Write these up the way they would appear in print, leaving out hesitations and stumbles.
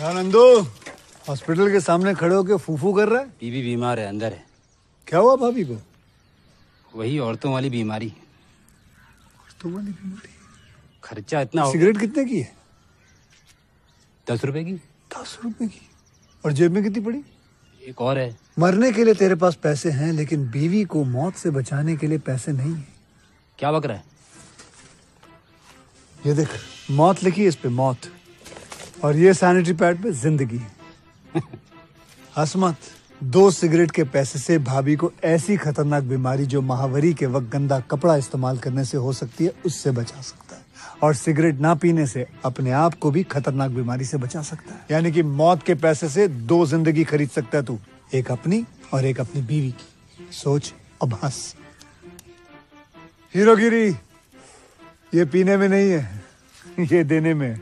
Nandu hospital के सामने खड़े होके फूफू कर रहा है। बीबी बीमार है, अंदर है। क्या हुआ भाभी को? वही औरतों वाली बीमारी। औरतों वाली बीमारी? खर्चा इतना। सिगरेट कितने की है? 10 रुपए की। 10 रुपए की? और जेब में कितनी पड़ी? एक और है। मरने के लिए तेरे पास पैसे हैं लेकिन बीवी को मौत से बचाने के लिए पैसे नहीं है। क्या बक रहा है? ये देख, मौत लिखी है इस पे, मौत, और ये सैनिटरी पैड पे जिंदगी। हंस मत। 2 सिगरेट के पैसे से भाभी को ऐसी खतरनाक बीमारी जो महावरी के वक्त गंदा कपड़ा इस्तेमाल करने से हो सकती है, उससे बचा सकता है। और सिगरेट ना पीने से अपने आप को भी खतरनाक बीमारी से बचा सकता है। यानी कि मौत के पैसे से 2 जिंदगी खरीद सकता है तू, एक अपनी और एक अपनी बीवी की। सोच अब हंस। हीरोगिरी ये पीने में नहीं है, ये देने में।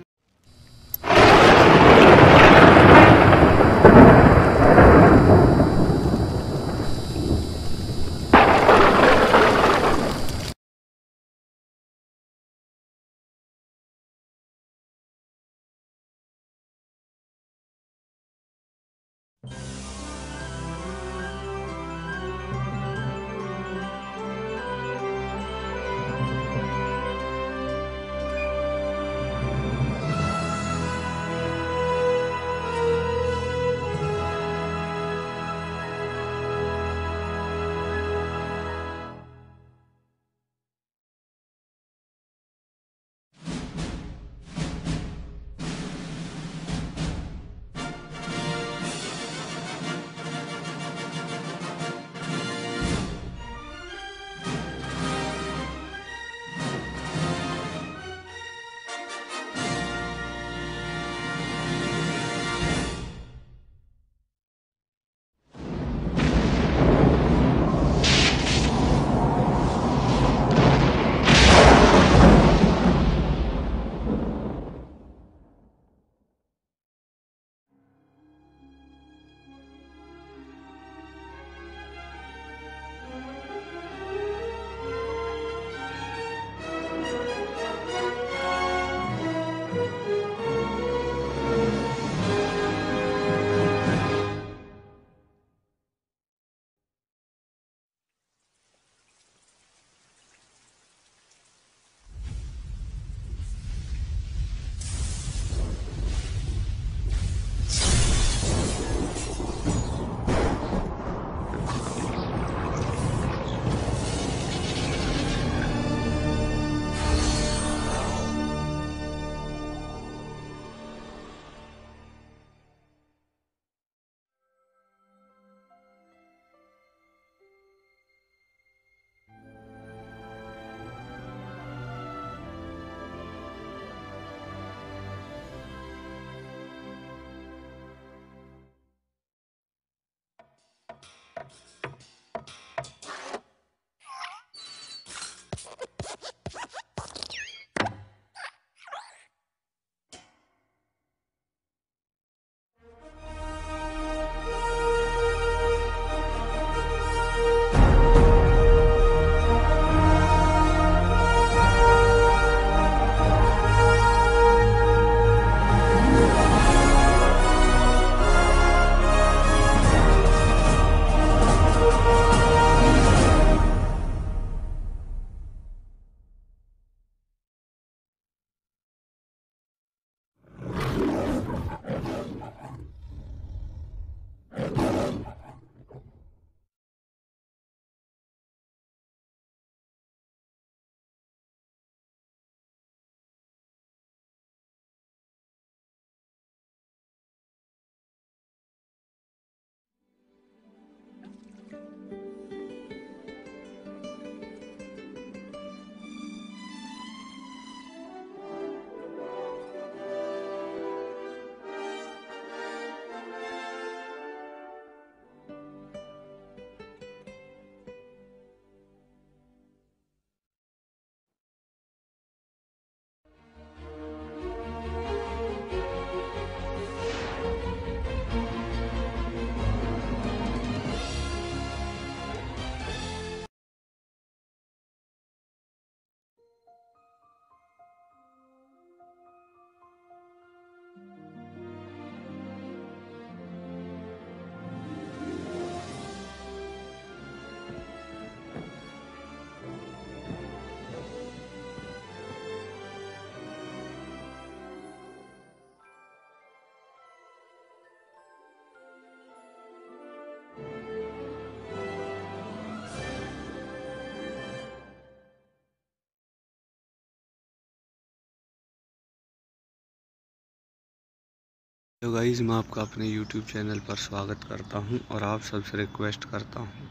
तो गाइज़ मैं आपका अपने YouTube चैनल पर स्वागत करता हूं और आप सबसे रिक्वेस्ट करता हूं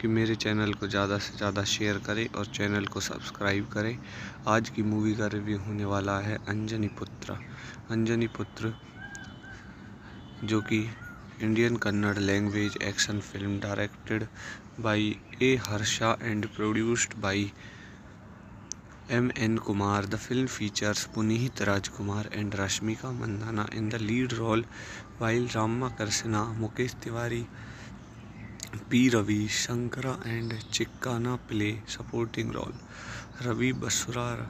कि मेरे चैनल को ज़्यादा से ज़्यादा शेयर करें और चैनल को सब्सक्राइब करें। आज की मूवी का रिव्यू होने वाला है अंजनी पुत्र। अंजनी पुत्र जो कि Indian Kannada language action film directed by A Harsha and produced by M. N. Kumar. The film features Puneet Rajkumar and Rashmika Mandanna in the lead role, while Ramakrishna, Mukesh Tiwari, P. Ravi, Shankara and Chikkanna play supporting role. Ravi Basrur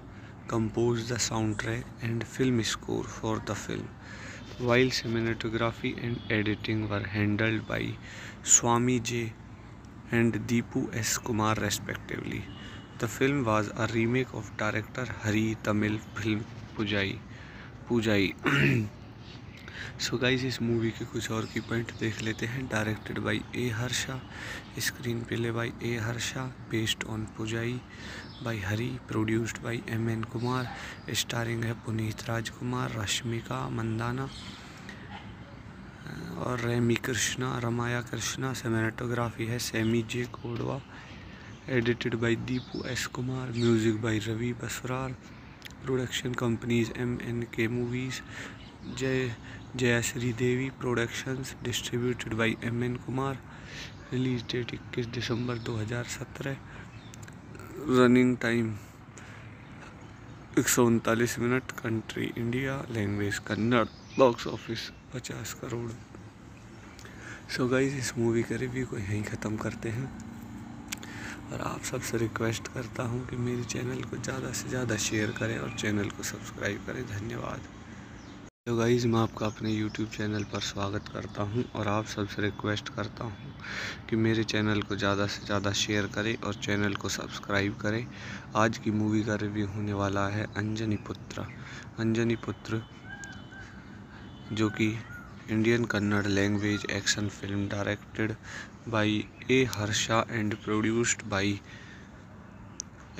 composed the soundtrack and film score for the film, while cinematography and editing were handled by Swami J and Deepu S. Kumar respectively. The film was a remake of director Hari Tamil film Poojai. So guys, इस movie के कुछ और की point देख लेते हैं। Directed by A Harsha, screen play by A Harsha, based on Poojai by Hari, produced by M. N. Kumar, starring है पुनीत राजकुमार, रश्मिका मंदाना और रमाया कृष्णा। सिनेमेटोग्राफी है Sami J Kodava, edited by Deepu S Kumar, music by Ravi Basrur, production companies MNK movies, Jayashree Devi productions, distributed by M. N. Kumar, release date 21 December 2017, running time 139 minute, country India, language Kannada, box office 50 crore. So guys इस movie का review को यहीं ख़त्म करते हैं और आप सबसे रिक्वेस्ट करता हूं कि मेरे चैनल को ज़्यादा से ज़्यादा शेयर करें और चैनल को सब्सक्राइब करें। धन्यवाद। तो गाइज़ मैं आपका अपने YouTube चैनल पर स्वागत करता हूं और आप सबसे रिक्वेस्ट करता हूं कि मेरे चैनल को ज़्यादा से ज़्यादा शेयर करें और चैनल को सब्सक्राइब करें। आज की मूवी का रिव्यू होने वाला है अंजनी पुत्र। अंजनी पुत्र जो कि Indian Kannada language action film directed by A Harsha and produced by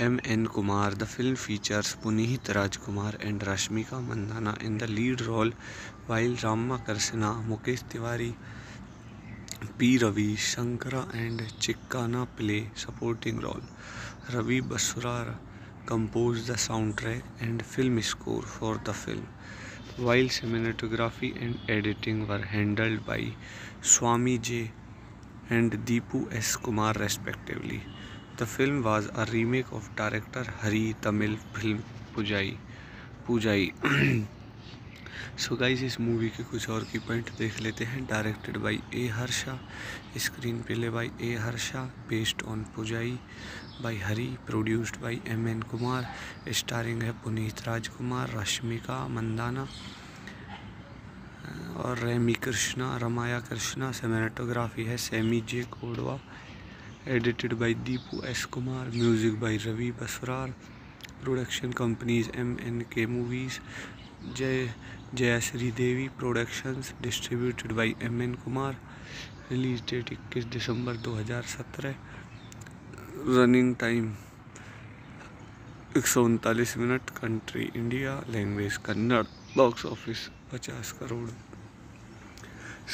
M. N. Kumar. The film features Puneet Rajkumar and Rashmika Mandanna in the lead role, while Ramakrishna, Mukesh Tiwari, P. Ravi, Shankara and Chikkanna play supporting role. Ravi Basrur composed the soundtrack and film score for the film, while cinematography and editing were handled by Swami J and Deepu S. Kumar respectively. The film was a remake of director Hari Tamil film Poojai. So guys, इस movie के कुछ और की point देख लेते हैं। Directed by A Harsha, screen play by A Harsha, based on Poojai by Hari, produced by M. N. Kumar, starring है पुनीत राजकुमार, रश्मिका मंदाना और रमाया कृष्णा। सिनेमेटोग्राफी है Sami J Kodava, edited by Deepu S Kumar, music by Ravi Basrur, production companies MNK movies, Jayashree Devi productions, distributed by M. N. Kumar, release date 21 December 2017, running time 139 minute, country India, language Kannada, box office 50 crore.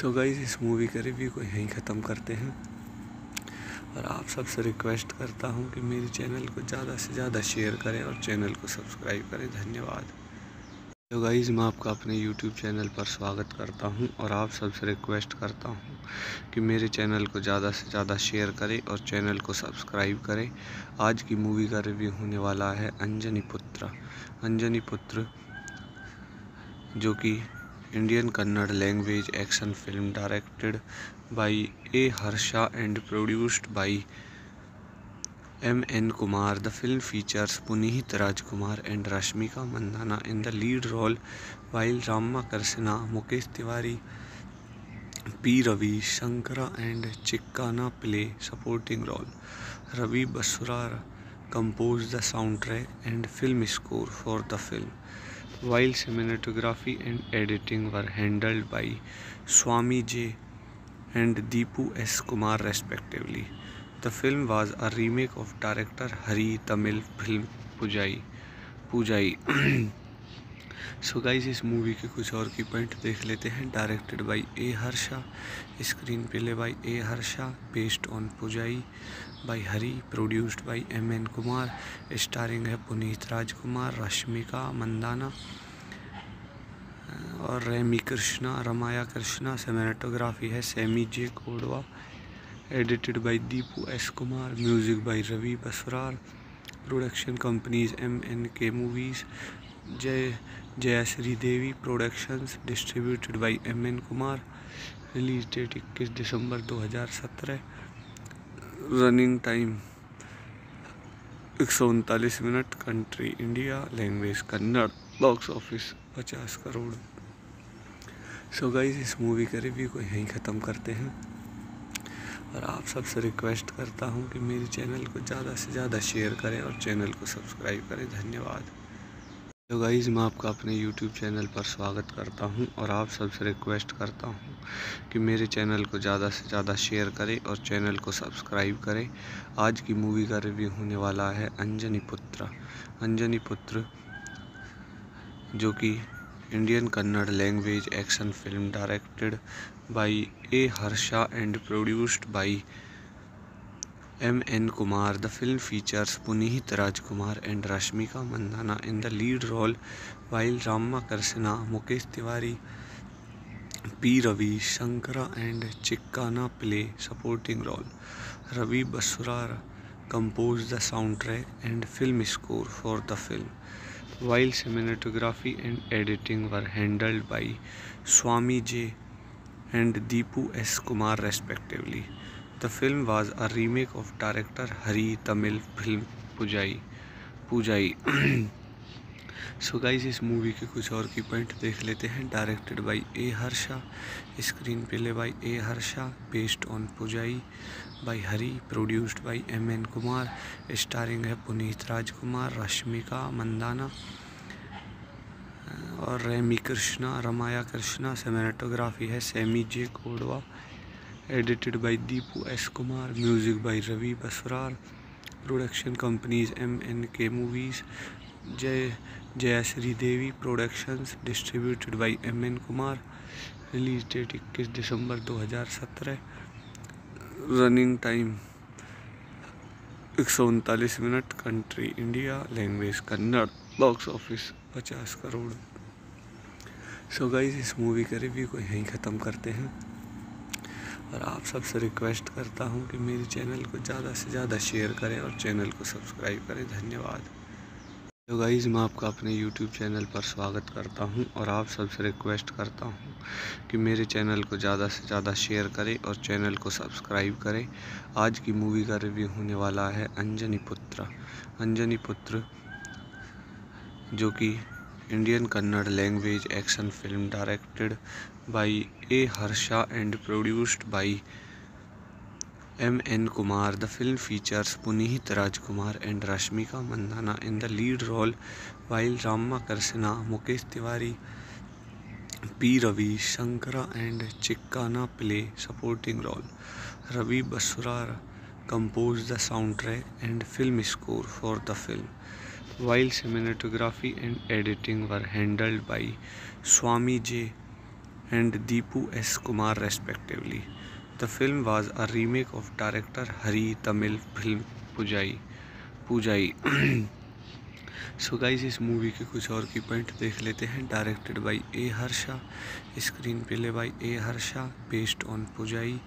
So guys इस movie का review को यहीं ख़त्म करते हैं और आप सबसे रिक्वेस्ट करता हूं कि मेरे चैनल को ज़्यादा से ज़्यादा शेयर करें और चैनल को सब्सक्राइब करें। धन्यवाद। तो गाइज़ मैं आपका अपने YouTube चैनल पर स्वागत करता हूं और आप सबसे रिक्वेस्ट करता हूं कि मेरे चैनल को ज़्यादा से ज़्यादा शेयर करें और चैनल को सब्सक्राइब करें। आज की मूवी का रिव्यू होने वाला है अंजनी पुत्र। अंजनी पुत्र जो कि Indian Kannada language action film directed by A Harsha and produced by M. N. Kumar. The film features Puneet Rajkumar and Rashmika Mandanna in the lead role, while Ramakrishna, Mukesh Tiwari, P. Ravi, Shankara and Chikkanna play supporting role. Ravi Basrur composed the soundtrack and film score for the film, while cinematography and editing were handled by Swami J and Deepu S. Kumar respectively. The film was a remake of director Hari Tamil film Poojai. So guys इस movie के कुछ और की point देख लेते हैं। Directed by A Harsha, screen play by A Harsha, based on Poojai by Hari, produced by M. N. Kumar, starring है पुनीत राजकुमार, रश्मिका मंदाना और रामकृष्णा रमाया कृष्णा। सिनेमेटोग्राफी है Sami J Kodava, edited by Deepu S Kumar, music by Ravi Basrur, production companies MNK movies, Jayashree Devi productions, distributed by M. N. Kumar. Release date 21 December 2017। Running time 139 minute. Country India, language Kannada. Box office 50 crore. So guys इस movie का review को यहीं ख़त्म करते हैं और आप सबसे रिक्वेस्ट करता हूं कि मेरे चैनल को ज़्यादा से ज़्यादा शेयर करें और चैनल को सब्सक्राइब करें। धन्यवाद। तो गाइज़ मैं आपका अपने YouTube चैनल पर स्वागत करता हूं और आप सबसे रिक्वेस्ट करता हूं कि मेरे चैनल को ज़्यादा से ज़्यादा शेयर करें और चैनल को सब्सक्राइब करें। आज की मूवी का रिव्यू होने वाला है अंजनी पुत्र। अंजनी पुत्र जो कि Indian Kannada language action film, directed by A Harsha and produced by M. N. Kumar. The film features Puneet Rajkumar and Rashmika Mandanna in the lead role, while Ramakrishna, Mukesh Tiwari, P. Ravi, Shankara and Chikkanna play supporting role. Ravi Basrur composed the soundtrack and film score for the film, while cinematography and editing were handled by Swami J and Deepu S. Kumar respectively. The film was a remake of director Hari Tamil film Poojai. So guys इस movie के कुछ और की point देख लेते हैं। Directed by A Harsha, screen play by A Harsha, based on Poojai by Hari, produced by M. N. Kumar, starring है पुनीत राजकुमार, रश्मिका मंदाना और रामकृष्णा रमाया कृष्णा। सिनेमेटोग्राफी है Sami J Kodava, edited by Deepu S Kumar, music by Ravi Basrur, production companies MNK movies, Jayashree Devi productions, distributed by M. N. Kumar. Release date 21 December 2017। Running time 139 minute. Country India, language Kannada. Box office 50 crore. So guys इस movie का review को यहीं ख़त्म करते हैं और आप सबसे रिक्वेस्ट करता हूं कि मेरे चैनल को ज़्यादा से ज़्यादा शेयर करें और चैनल को सब्सक्राइब करें। धन्यवाद। तो गाइज़ मैं आपका अपने YouTube चैनल पर स्वागत करता हूं और आप सबसे रिक्वेस्ट करता हूं कि मेरे चैनल को ज़्यादा से ज़्यादा शेयर करें और चैनल को सब्सक्राइब करें। आज की मूवी का रिव्यू होने वाला है अंजनी पुत्र। अंजनी पुत्र जो कि Indian Kannada language action film, directed by A Harsha and produced by M. N. Kumar. The film features Puneet Rajkumar and Rashmika Mandanna in the lead role, while Ramakrishna, Mukesh Tiwari, P. Ravi, Shankara and Chikkanna play supporting role. Ravi Basrur composed the soundtrack and film score for the film, while cinematography and editing were handled by Swami J and Deepu S. Kumar respectively. The film was a remake of director Hari Tamil film Poojai. So guys इस movie के कुछ और की point देख लेते हैं। Directed by A Harsha, screen play by A Harsha, based on Poojai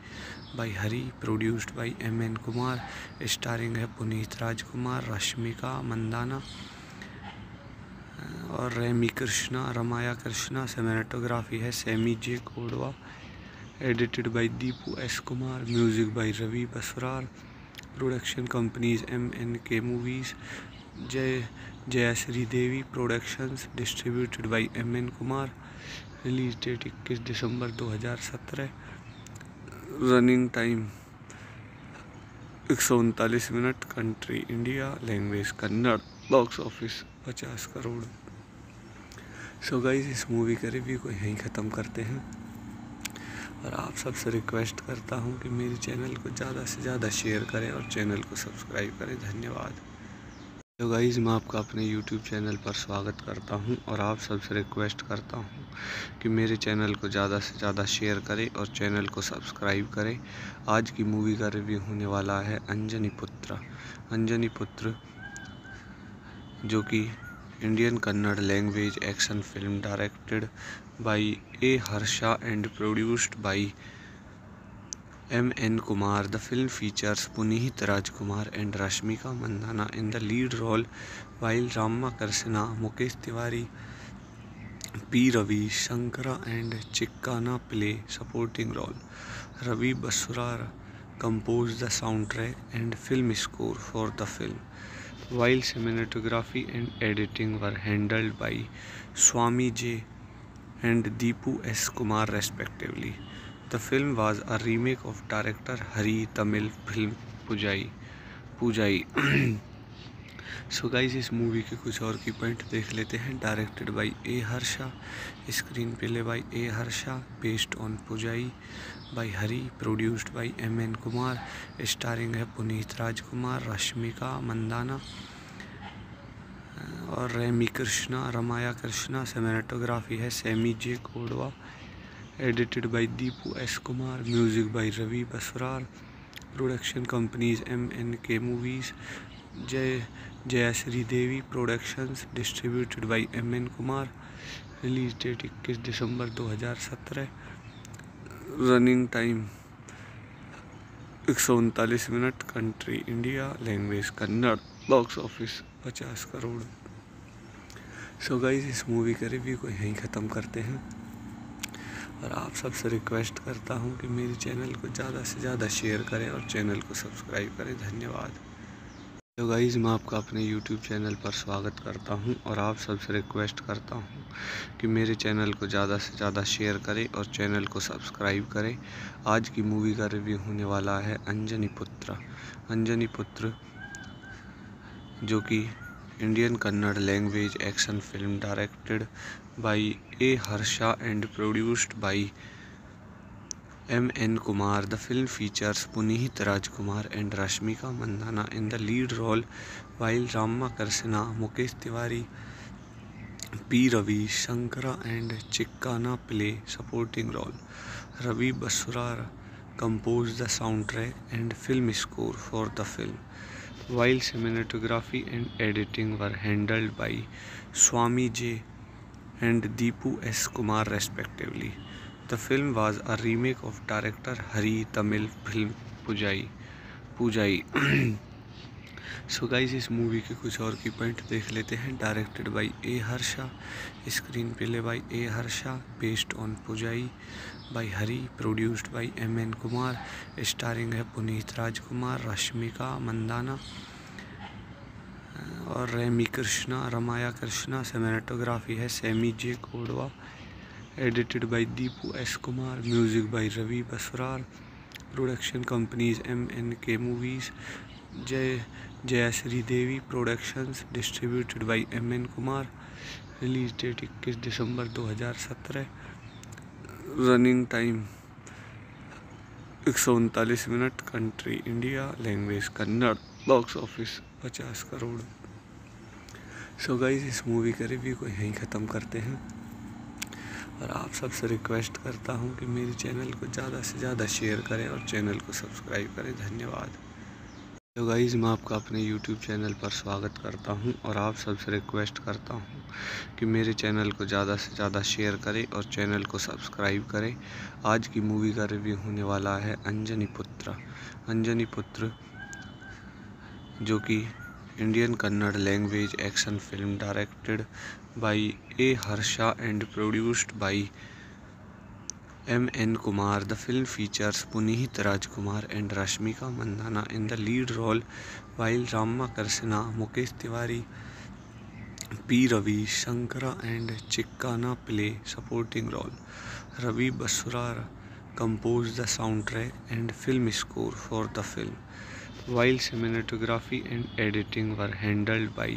by Hari, produced by M. N. Kumar, starring है पुनीत राजकुमार, रश्मिका मंदाना और रामकृष्णा रमाया कृष्णा। सिनेमेटोग्राफी है Sami J Kodava, edited by Deepu S Kumar, music by Ravi Basrur, production companies MNK movies, Jayashree Devi productions, distributed by M. N. Kumar. Release date 21 December 2017। Running time 139 minute. Country India, language Kannada. Box office 50 crore. So guys इस movie का review को यहीं ख़त्म करते हैं और आप सबसे रिक्वेस्ट करता हूं कि मेरे चैनल को ज़्यादा से ज़्यादा शेयर करें और चैनल को सब्सक्राइब करें। धन्यवाद। तो गाइज़ मैं आपका अपने YouTube चैनल पर स्वागत करता हूं और आप सबसे रिक्वेस्ट करता हूं कि मेरे चैनल को ज़्यादा से ज़्यादा शेयर करें और चैनल को सब्सक्राइब करें। आज की मूवी का रिव्यू होने वाला है अंजनी पुत्र। अंजनी पुत्र जो कि Indian Kannada language action film directed by A Harsha and produced by M. N. Kumar. The film features Puneet Rajkumar and Rashmika Mandanna in the lead role, while Ramakrishna, Mukesh Tiwari, P. Ravi, Shankara and Chikkanna play supporting role. Ravi Basrur composed the soundtrack and film score for the film, while cinematography and editing were handled by Swami J and Deepu S. Kumar respectively. The film was a remake of director Hari Tamil film Poojai. So guys, इस movie के कुछ और की point देख लेते हैं। Directed by A Harsha, screen play by A Harsha, based on Poojai by Hari, produced by M. N. Kumar, starring है पुनीत राजकुमार, रश्मिका मंदाना और रमाया कृष्णा। सिनेमेटोग्राफी है Sami J Kodava, edited by Deepu S Kumar, music by Ravi Basrur, production companies MNK movies, Jayashree Devi productions, distributed by M. N. Kumar, release date 21 December 2017, running time 139 minute, country India, language Kannada, box office 50 crore. So guys इस movie का review को यहीं ख़त्म करते हैं और आप सबसे रिक्वेस्ट करता हूं कि मेरे चैनल को ज़्यादा से ज़्यादा शेयर करें और चैनल को सब्सक्राइब करें। धन्यवाद। तो गाइज़ मैं आपका अपने YouTube चैनल पर स्वागत करता हूं और आप सबसे रिक्वेस्ट करता हूं कि मेरे चैनल को ज़्यादा से ज़्यादा शेयर करें और चैनल को सब्सक्राइब करें। आज की मूवी का रिव्यू होने वाला है अंजनी पुत्र। अंजनी पुत्र जो कि Indian Kannada language action film directed by A Harsha and produced by M. N. Kumar. The film features Puneet Rajkumar and Rashmika Mandanna in the lead role, while Ramakrishna, Mukesh Tiwari, P. Ravi, Shankara and Chikkanna play supporting role. Ravi Basrur composed the soundtrack and film score for the film, while cinematography and editing were handled by Swami J and Deepu S. Kumar respectively. The film was a remake of director Hari Tamil film Poojai. So guys इस movie के कुछ और की point देख लेते हैं। Directed by A Harsha, screen play by A Harsha, based on Poojai by Hari, produced by M. N. Kumar, starring है पुनीत राजकुमार, रश्मिका मंदाना और रमाया कृष्णा। सिनेमेटोग्राफी है Sami J Kodava, edited by Deepu S Kumar, music by Ravi Basrur, production companies MNK movies, Jayashree Devi productions, distributed by M. N. Kumar, release date 21 December 2017, running time 139 minute, country India, language Kannada, box office 50 crore. So guys इस movie का review को यहीं ख़त्म करते हैं और आप सबसे रिक्वेस्ट करता हूं कि मेरे चैनल को ज़्यादा से ज़्यादा शेयर करें और चैनल को सब्सक्राइब करें। धन्यवाद। तो गाइज़ मैं आपका अपने YouTube चैनल पर स्वागत करता हूं और आप सबसे रिक्वेस्ट करता हूं कि मेरे चैनल को ज़्यादा से ज़्यादा शेयर करें और चैनल को सब्सक्राइब करें। आज की मूवी का रिव्यू होने वाला है अंजनी पुत्र। अंजनी पुत्र जो कि Indian Kannada language action film directed by A Harsha and produced by M. N. Kumar. The film features Puneet Rajkumar and Rashmika Mandanna in the lead role, while Ramakrishna, Mukesh Tiwari, P. Ravi, Shankara and Chikkanna play supporting role. Ravi Basrur composed the soundtrack and film score for the film, while cinematography and editing were handled by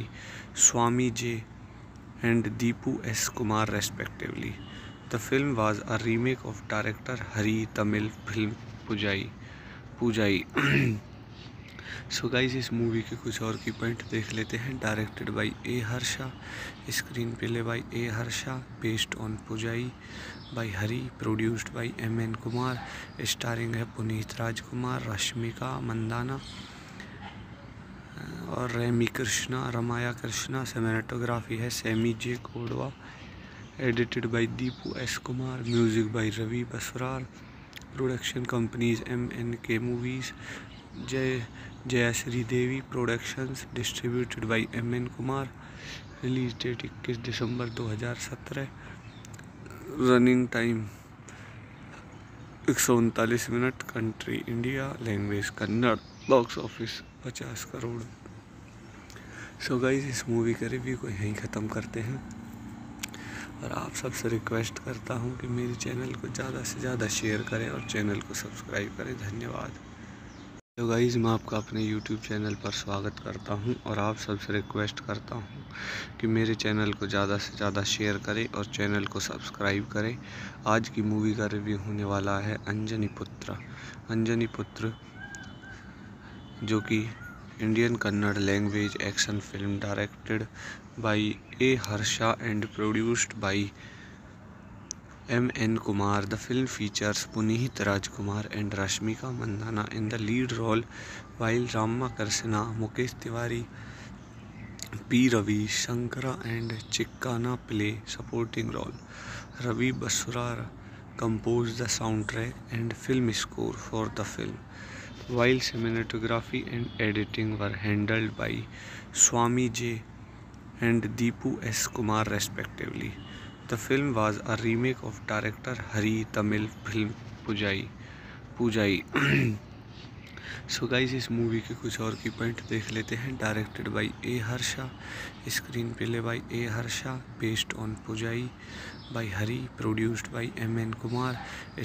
Swami J and Deepu S. Kumar respectively. The film was a remake of director Hari Tamil film Poojai. So guys इस movie के कुछ और की point देख लेते हैं। Directed by A Harsha, screen play by A Harsha, based on Poojai by Hari, produced by M. N. Kumar, starring है पुनीत राजकुमार, रश्मिका मंदाना और रमाया कृष्णा, सिनेमेटोग्राफी है Sami J Kodava, edited by Deepu S Kumar, music by Ravi Basrur, production companies MNK movies, Jayashree Devi productions, distributed by M. N. Kumar, release date 21 December 2017, running time 139 minute, country India, language Kannada, box office 50 crore. So guys इस movie का review को यहीं ख़त्म करते हैं और आप सबसे रिक्वेस्ट करता हूं कि मेरे चैनल को ज़्यादा से ज़्यादा शेयर करें और चैनल को सब्सक्राइब करें। धन्यवाद। तो गाइज़ मैं आपका अपने YouTube चैनल पर स्वागत करता हूं और आप सबसे रिक्वेस्ट करता हूं कि मेरे चैनल को ज़्यादा से ज़्यादा शेयर करें और चैनल को सब्सक्राइब करें। आज की मूवी का रिव्यू होने वाला है अंजनी पुत्र, जो कि Indian Kannada language action film, directed by A Harsha and produced by M. N. Kumar. The film features Puneet Rajkumar and Rashmika Mandanna in the lead role, while Ramakrishna, Mukesh Tiwari, P. Ravi, Shankara and Chikkanna play supporting role. Ravi Basrur composed the soundtrack and film score for the film, while cinematography and editing were handled by Swami J and Deepu S. Kumar respectively. The film was a remake of director Hari Tamil film Poojai. So guys इस movie के कुछ और की point देख लेते हैं। Directed by A Harsha, screen play by A Harsha, based on Poojai by Hari, produced by M. N. Kumar,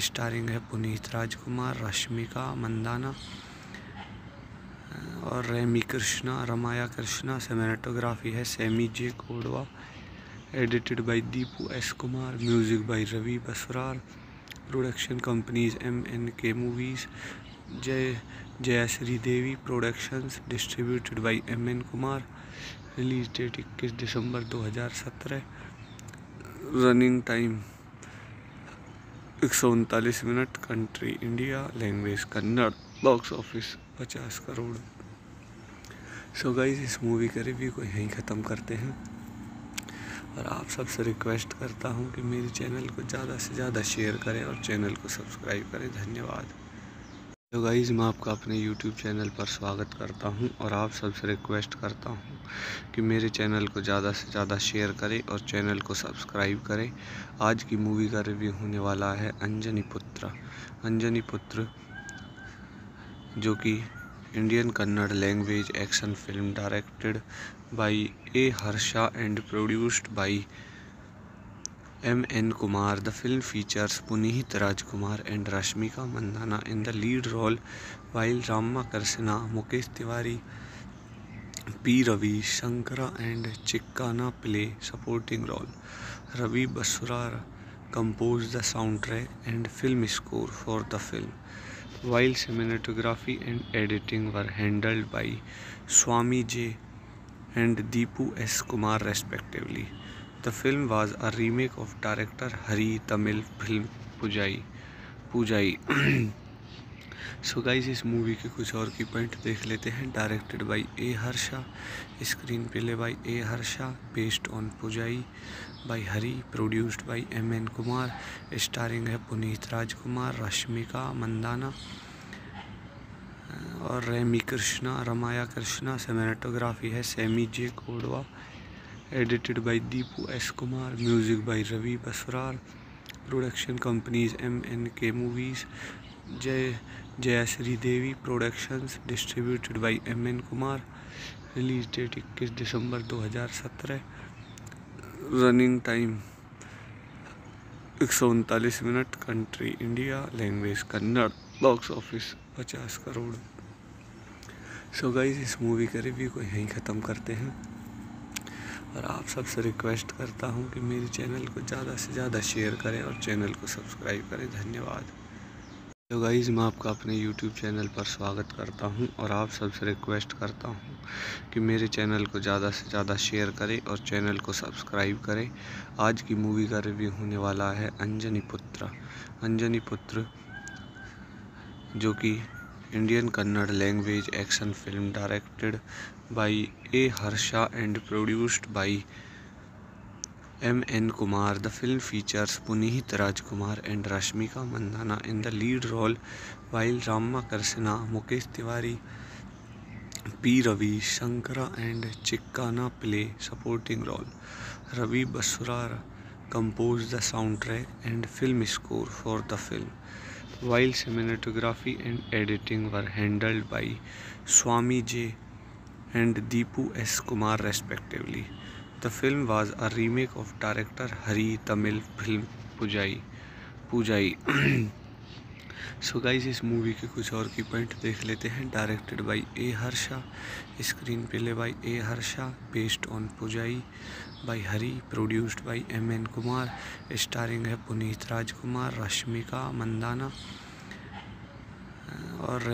starring है पुनीत राजकुमार, रश्मिका मंदाना और रमाया कृष्णा, सिनेमेटोग्राफी है Sami J Kodava, edited by Deepu S Kumar, music by Ravi Basrur, production companies MNK movies, Jayashree Devi productions, distributed by M. N. Kumar, release date 21 December 2017, running time 139 minute, country India, language Kannada, box office 50 crore. So guys इस movie का review को यहीं ख़त्म करते हैं और आप सबसे रिक्वेस्ट करता हूं कि मेरे चैनल को ज़्यादा से ज़्यादा शेयर करें और चैनल को सब्सक्राइब करें। धन्यवाद। तो गाइज़ मैं आपका अपने YouTube चैनल पर स्वागत करता हूं और आप सबसे रिक्वेस्ट करता हूं कि मेरे चैनल को ज़्यादा से ज़्यादा शेयर करें और चैनल को सब्सक्राइब करें। आज की मूवी का रिव्यू होने वाला है अंजनी पुत्र, जो कि Indian Kannada language action film, directed by A Harsha and produced by M. N. Kumar. The film features Puneet Rajkumar and Rashmika Mandanna in the lead role, while Ramakrishna, Mukesh Tiwari, P. Ravi, Shankara and Chikkanna play supporting role. Ravi Basrur composed the soundtrack and film score for the film, while cinematography and editing were handled by Swami J and Deepu S. Kumar respectively. The film was a remake of director Hari Tamil film Poojai. So guys इस movie के कुछ और की point देख लेते हैं। Directed by A Harsha, screen play by A Harsha, based on Poojai by Hari, produced by M. N. Kumar, starring है पुनीत राजकुमार, रश्मिका मंदाना और रमाया कृष्णा, सिनेमेटोग्राफी है Sami J Kodava, edited by Deepu S Kumar, music by Ravi Basrur, production companies MNK movies, Jayashree Devi productions, distributed by M. N. Kumar, release date 21 December 2017, running time 139 minute, country India, language Kannada, box office 50 crore. So guys इस movie का review को यहीं ख़त्म करते हैं और आप सबसे रिक्वेस्ट करता हूं कि मेरे चैनल को ज़्यादा से ज़्यादा शेयर करें और चैनल को सब्सक्राइब करें। धन्यवाद। तो गाइज़ मैं आपका अपने YouTube चैनल पर स्वागत करता हूं और आप सबसे रिक्वेस्ट करता हूं कि मेरे चैनल को ज़्यादा से ज़्यादा शेयर करें और चैनल को सब्सक्राइब करें। आज की मूवी का रिव्यू होने वाला है अंजनी पुत्र। अंजनी पुत्र जो कि Indian Kannada language action film directed by A Harsha and produced by M. N. Kumar. The film features Puneet Rajkumar and Rashmika Mandanna in the lead role, while Ramakrishna, Mukesh Tiwari, P. Ravi, Shankara and Chikkanna play supporting role. Ravi Basrur composed the soundtrack and film score for the film, while cinematography and editing were handled by Swami J and Deepu S. Kumar respectively. The film was a remake of director Hari Tamil film Poojai. So guys, इस movie के कुछ और की point देख लेते हैं। Directed by A Harsha, screen play by A Harsha, based on Poojai by Hari, produced by M. N. Kumar, starring है पुनीत राजकुमार, रश्मिका मंदाना और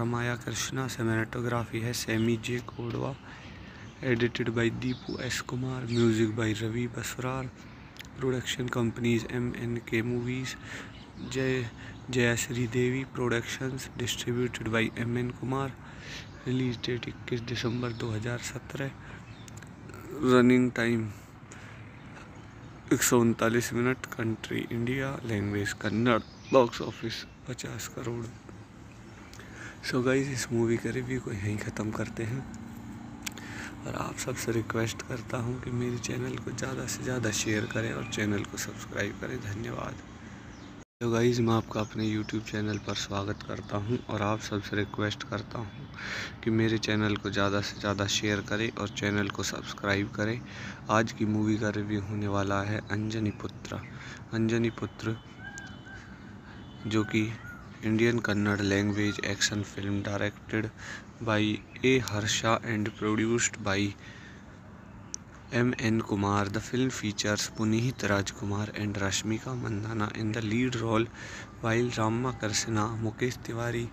रमाया कृष्णा। सिनेमेटोग्राफी है semi J Kodava, edited by Deepu S Kumar, music by Ravi Basrur, production companies MNK movies, Jayashree Devi productions, distributed by M. N. Kumar, release date 21 December 2017, running time 139 minute, country India, language Kannada, box office 50 crore. So guys इस movie का review को यहीं ख़त्म करते हैं और आप सबसे रिक्वेस्ट करता हूं कि मेरे चैनल को ज़्यादा से ज़्यादा शेयर करें और चैनल को सब्सक्राइब करें। धन्यवाद। तो गाइज़ मैं आपका अपने YouTube चैनल पर स्वागत करता हूं और आप सबसे रिक्वेस्ट करता हूं कि मेरे चैनल को ज़्यादा से ज़्यादा शेयर करें और चैनल को सब्सक्राइब करें। आज की मूवी का रिव्यू होने वाला है अंजनी पुत्र। अंजनी पुत्र जो कि Indian Kannada language action film directed by A Harsha and produced by M. N. Kumar. The film features Puneet Rajkumar and Rashmika Mandanna in the lead role, while Ramakrishna, Mukesh Tiwari,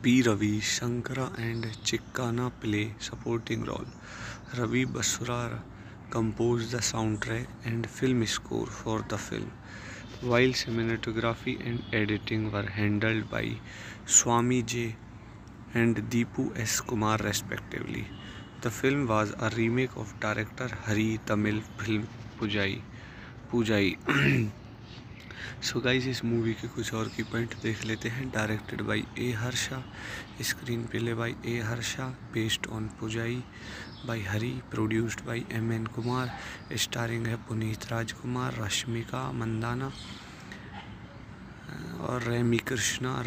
P. Ravi, Shankara and Chikkanna play supporting role. Ravi Basrur composed the soundtrack and film score for the film, while cinematography and editing were handled by Swami J and Deepu S. Kumar respectively. The film was a remake of director Hari Tamil film Poojai. So guys इस movie के कुछ और की point देख लेते हैं। Directed by A Harsha, screen play by A Harsha, based on Poojai by Hari, produced by M. N. Kumar, starring है पुनीत राजकुमार, रश्मिका मंदाना और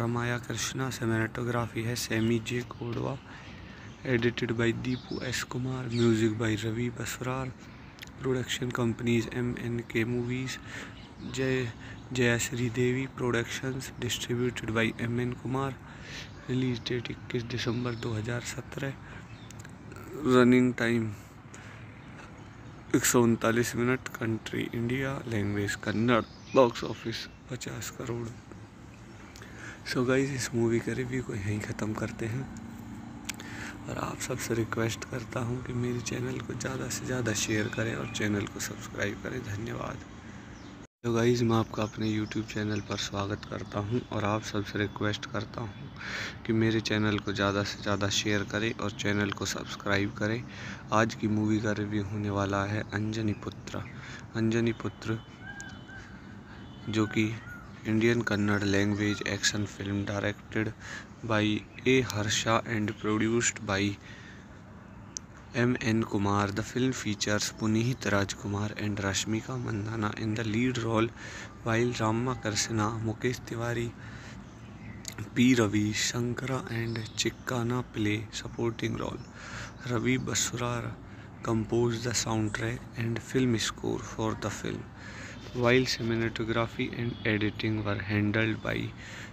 रमाया कृष्णा। सिनेमेटोग्राफी है semi J Kodava, edited by Deepu S Kumar, music by Ravi Basrur, production companies MNK movies, Jayashree Devi productions, distributed by M. N. Kumar, release date 21 December 2017, running time 139 minute, country India, language Kannada, box office 50 crore. So guys इस movie का review को यहीं ख़त्म करते हैं और आप सबसे रिक्वेस्ट करता हूं कि मेरे चैनल को ज़्यादा से ज़्यादा शेयर करें और चैनल को सब्सक्राइब करें। धन्यवाद। तो गाइज़ मैं आपका अपने YouTube चैनल पर स्वागत करता हूं और आप सबसे रिक्वेस्ट करता हूं कि मेरे चैनल को ज़्यादा से ज़्यादा शेयर करें और चैनल को सब्सक्राइब करें। आज की मूवी का रिव्यू होने वाला है अंजनी पुत्र। अंजनी पुत्र जो कि Indian Kannada language action film directed by A Harsha and produced by M. N. Kumar. The film features Puneet Rajkumar and Rashmika Mandanna in the lead role, while Ramakrishna, Mukesh Tiwari, P. Ravi, Shankara and Chikkanna play supporting role. Ravi Basrur composed the soundtrack and film score for the film, while cinematography and editing were handled by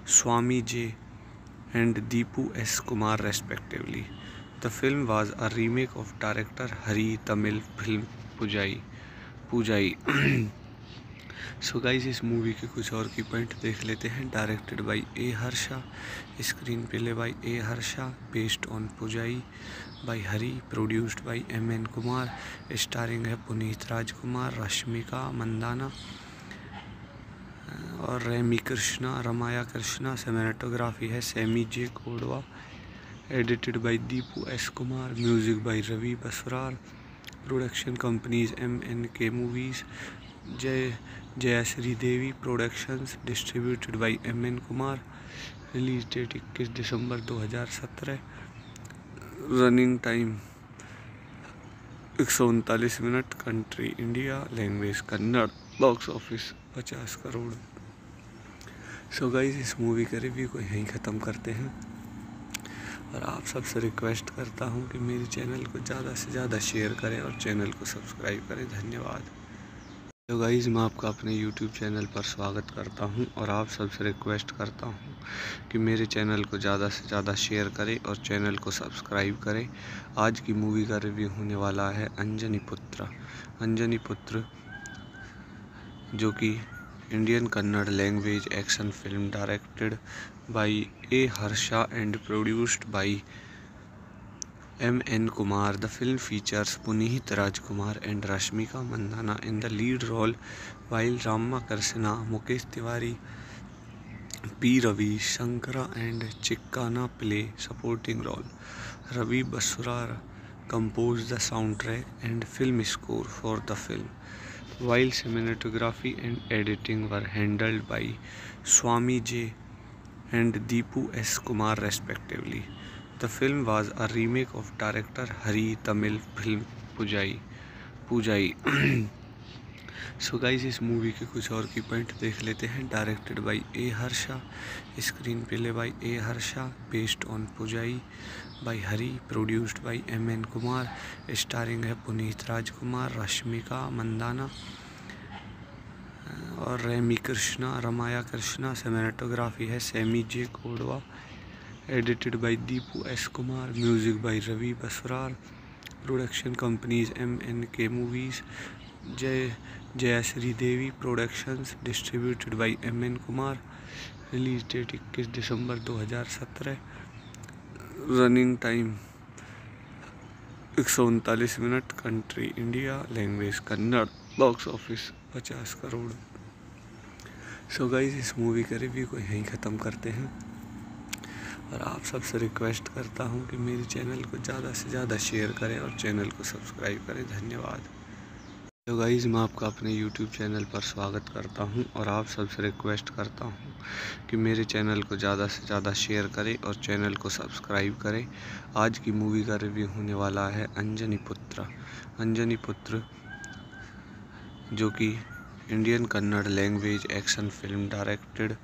Swami J and Deepu S. Kumar respectively. The film was a remake of director Hari Tamil film Poojai. So guys इस movie के कुछ और की point देख लेते हैं। Directed by A Harsha, screen play by A Harsha, based on Poojai by Hari, produced by M. N. Kumar, starring है पुनीत राजकुमार, रश्मिका मंदाना और रमाकृष्णा सिनेमेटोग्राफी है Swamy J, edited by Deepu S Kumar, music by Ravi Basrur, production companies MNK movies, Jayashree Devi productions, distributed by M. N. Kumar, release date 21 December 2017, running time 139 minute, country India, language Kannada, box office 50 crore. So guys इस movie का review को यहीं ख़त्म करते हैं और आप सबसे रिक्वेस्ट करता हूं कि मेरे चैनल को ज़्यादा से ज़्यादा शेयर करें और चैनल को सब्सक्राइब करें। धन्यवाद। तो गाइज़ मैं आपका अपने YouTube चैनल पर स्वागत करता हूं और आप सबसे रिक्वेस्ट करता हूं कि मेरे चैनल को ज़्यादा से ज़्यादा शेयर करें और चैनल को सब्सक्राइब करें। आज की मूवी का रिव्यू होने वाला है अंजनी पुत्र। अंजनी पुत्र जो कि Indian Kannada language action film, directed by A Harsha and produced by M. N. Kumar. The film features Puneet Rajkumar and Rashmika Mandanna in the lead role, while Ramakrishna, Mukesh Tiwari, P. Ravi, Shankara and Chikkanna play supporting role. Ravi Basrur composed the soundtrack and film score for the film, while cinematography and editing were handled by Swami J and Deepu S. Kumar respectively. The film was a remake of director Hari Tamil film Poojai. So guys इस movie के कुछ और की point देख लेते हैं। Directed by A Harsha, screen play by A Harsha, based on Poojai by Hari, produced by M. N. Kumar, starring है पुनीत राजकुमार, रश्मिका मंदाना और रमाया कृष्णा, सिनेमेटोग्राफी है Swamy J, edited by Deepu S Kumar, music by Ravi Basrur, production companies MNK movies, Jayashree Devi productions, distributed by M. N. Kumar, release date 21 December 2017, running time 139 minute, country India, language Kannada, box office 50 crore. So guys इस movie का review को यहीं ख़त्म करते हैं और आप सबसे रिक्वेस्ट करता हूं कि मेरे चैनल को ज़्यादा से ज़्यादा शेयर करें और चैनल को सब्सक्राइब करें। धन्यवाद। तो गाइज़ मैं आपका अपने YouTube चैनल पर स्वागत करता हूं और आप सबसे रिक्वेस्ट करता हूं कि मेरे चैनल को ज़्यादा से ज़्यादा शेयर करें और चैनल को सब्सक्राइब करें। आज की मूवी का रिव्यू होने वाला है अंजनी पुत्र। अंजनी पुत्र जो कि Indian Kannada language action film, directed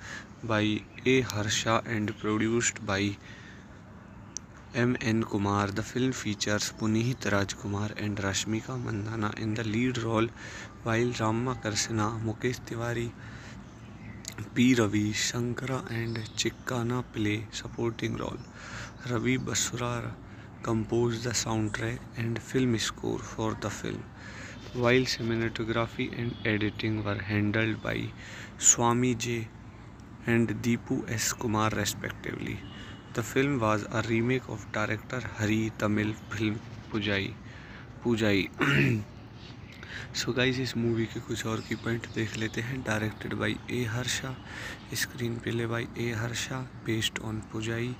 by A Harsha and produced by M. N. Kumar. The film features Puneet Rajkumar and Rashmika Mandanna in the lead role, while Ramakrishna, Mukesh Tiwari, P. Ravi, Shankara and Chikkanna play supporting role. Ravi Basrur composed the soundtrack and film score for the film, while cinematography and editing were handled by Swami J and Deepu S. Kumar respectively. The film was a remake of director Hari Tamil film Poojai. So guys इस movie के कुछ और की point देख लेते हैं। Directed by A Harsha, screen play by A Harsha, based on Poojai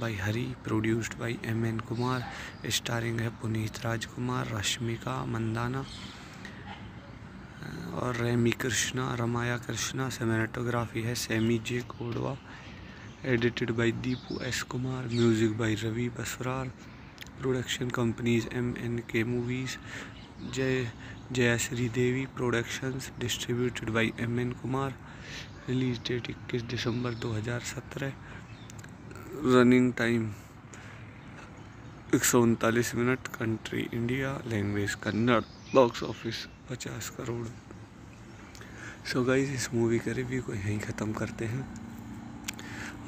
by Hari, produced by M. N. Kumar, starring है पुनीत राजकुमार, रश्मिका मंदाना और रमाया कृष्णा, सिनेमेटोग्राफी है Swamy J, edited by Deepu S Kumar, music by Ravi Basrur, production companies MNK movies, Jayashree Devi productions, distributed by M. N. Kumar, release date 21 December 2017, running time 139 minute, country India, language Kannada, box office 50 crore. So guys इस movie का review को यहीं ख़त्म करते हैं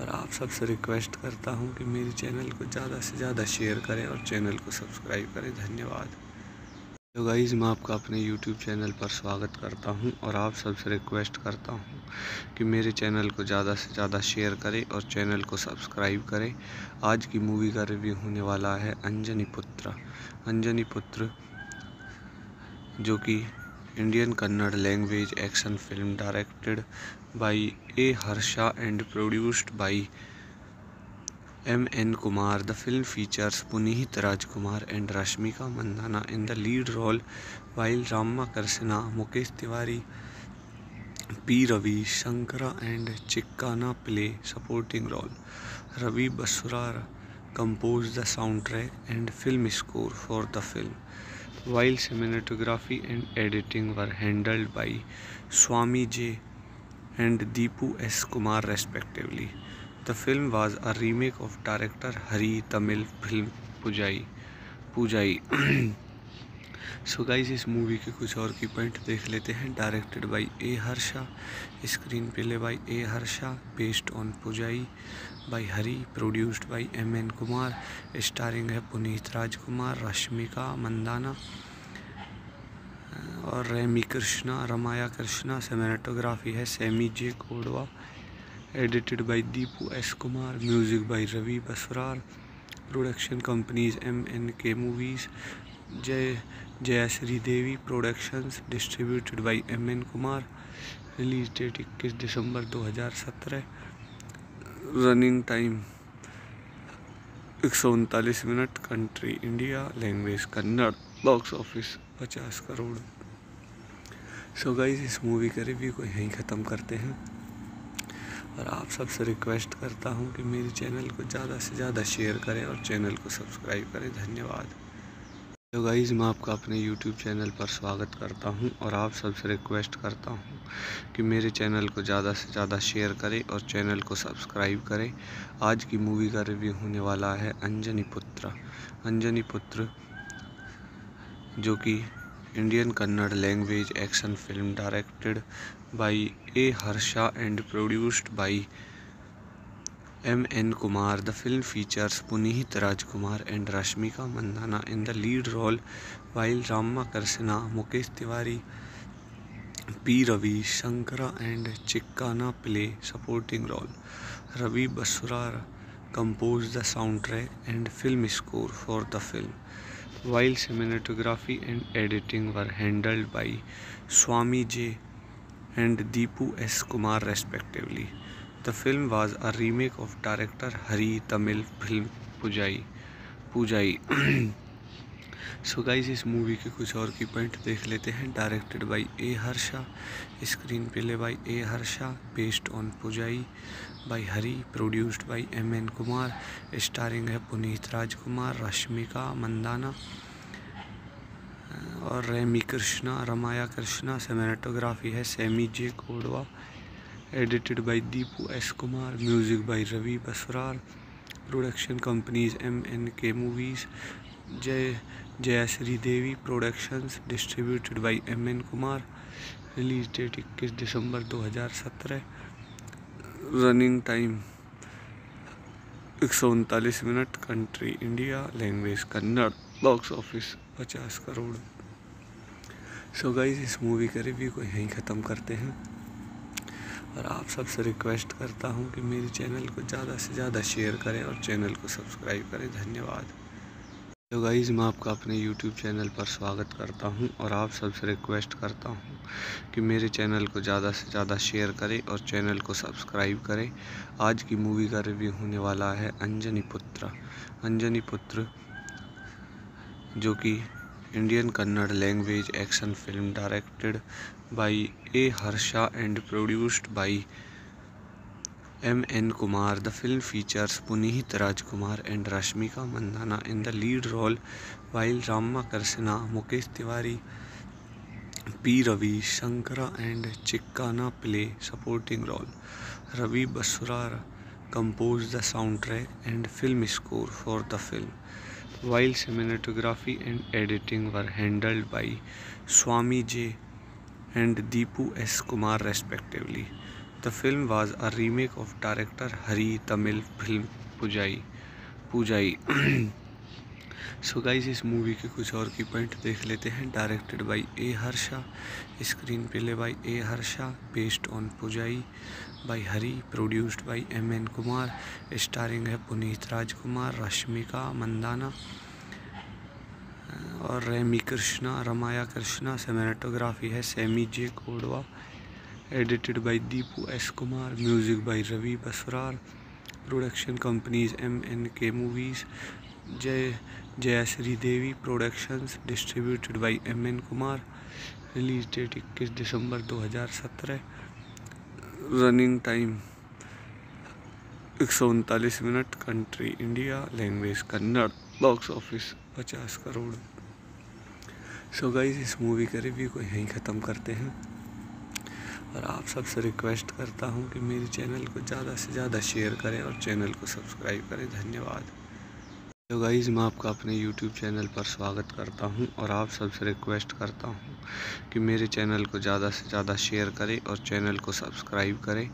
और आप सबसे रिक्वेस्ट करता हूं कि मेरे चैनल को ज़्यादा से ज़्यादा शेयर करें और चैनल को सब्सक्राइब करें। धन्यवाद। तो गाइस मैं आपका अपने YouTube चैनल पर स्वागत करता हूं और आप सबसे रिक्वेस्ट करता हूं कि मेरे चैनल को ज़्यादा से ज़्यादा शेयर करें और चैनल को सब्सक्राइब करें। आज की मूवी का रिव्यू होने वाला है अंजनी पुत्र। अंजनी पुत्र जो कि Indian Kannada language action film directed by A Harsha and produced by M. N. Kumar. The film features Puneet Rajkumar and Rashmika Mandanna in the lead role, while Ramakrishna, Mukesh Tiwari, P. Ravi, Shankara and Chikkanna play supporting role. Ravi Basrur composed the soundtrack and film score for the film, while cinematography and editing were handled by Swami J and Deepu S. Kumar respectively. The film was a remake of director Hari Tamil film Poojai. So guys, इस movie के कुछ और की point देख लेते हैं। Directed by A Harsha, screen play by A Harsha, based on Poojai by Hari, produced by M. N. Kumar, starring है पुनीत राजकुमार, रश्मिका मंदाना और रमाया कृष्णा, सिनेमेटोग्राफी है semi J Kodava, edited by Deepu S Kumar, music by Ravi Basrur, production companies MNK movies, Jayashree Devi productions, distributed by M. N. Kumar, release date 21 December 2017, running time 139 minute, country India, language Kannada, box office 50 crore. So guys, इस movie का review को यहीं ख़त्म करते हैं और आप सबसे रिक्वेस्ट करता हूं कि मेरे चैनल को ज़्यादा से ज़्यादा शेयर करें और चैनल को सब्सक्राइब करें। धन्यवाद। तो गाइज़ मैं आपका अपने YouTube चैनल पर स्वागत करता हूं और आप सबसे रिक्वेस्ट करता हूं कि मेरे चैनल को ज़्यादा से ज़्यादा शेयर करें और चैनल को सब्सक्राइब करें। आज की मूवी का रिव्यू होने वाला है अंजनी पुत्र। अंजनी पुत्र जो कि Indian Kannada language action film directed by A. Harsha and produced by M. N. Kumar. The film features Puneet Rajkumar and Rashmika Mandanna in the lead role, while Ramakrishna, Mukesh Tiwari, P. Ravi, Shankara and Chikkanna play supporting role. Ravi Basrur composed the soundtrack and film score for the film, while cinematography and editing were handled by Swami J. and Deepu S. Kumar respectively. The film was a remake of director Hari Tamil film Poojai. So guys, इस movie के कुछ और की point देख लेते हैं। Directed by A Harsha, screen play by A Harsha, based on Poojai by Hari, produced by M. N. Kumar, starring है पुनीत राजकुमार, रश्मिका मंदाना और रमाया कृष्णा, सिनेमेटोग्राफी है semi J Kodava, edited by Deepu S Kumar, music by Ravi Basrur, production companies MNK movies, Jayashree Devi productions, distributed by M. N. Kumar, release date 21 December 2017, running time 139 minute, country India, language Kannada, box office 50 crore. So guys, इस movie का review को यहीं ख़त्म करते हैं और आप सबसे रिक्वेस्ट करता हूं कि मेरे चैनल को ज़्यादा से ज़्यादा शेयर करें और चैनल को सब्सक्राइब करें। धन्यवाद। तो गाइज़ मैं आपका अपने YouTube चैनल पर स्वागत करता हूं और आप सबसे रिक्वेस्ट करता हूं कि मेरे चैनल को ज़्यादा से ज़्यादा शेयर करें और चैनल को सब्सक्राइब करें। आज की मूवी का रिव्यू होने वाला है अंजनी पुत्र। अंजनी पुत्र जो कि Indian Kannada language action film directed by A Harsha and produced by M. N. Kumar. The film features Puneet Rajkumar and Rashmika Mandanna in the lead role, while Ramakrishna, Mukesh Tiwari, P. Ravi, Shankara and Chikkanna play supporting role. Ravi Basrur composed the soundtrack and film score for the film, while cinematography and editing were handled by Swami J and Deepu S. Kumar respectively. The film was a remake of director Hari Tamil film Poojai. So guys इस movie के कुछ और की point देख लेते हैं। Directed by A Harsha, screen play by A Harsha, based on Poojai by Hari, produced by M.N. Kumar, starring है पुनीत राजकुमार, रश्मिका मंदाना और रमाया कृष्णा, सिनेमेटोग्राफी है Sami J Kodava, edited by Deepu S Kumar, music by Ravi Basrur, production companies MNK movies, Jayashree Devi productions, distributed by M.N. Kumar, release date 21 December 2017, running time 139 minute, country India, language Kannada, box office 50 crore. So guys इस movie का review को यहीं ख़त्म करते हैं और आप सबसे रिक्वेस्ट करता हूं कि मेरे चैनल को ज़्यादा से ज़्यादा शेयर करें और चैनल को सब्सक्राइब करें। धन्यवाद। तो गाइज़ मैं आपका अपने यूट्यूब चैनल पर स्वागत करता हूं और आप सबसे रिक्वेस्ट करता हूं कि मेरे चैनल को ज़्यादा से ज़्यादा शेयर करें और चैनल को सब्सक्राइब करें।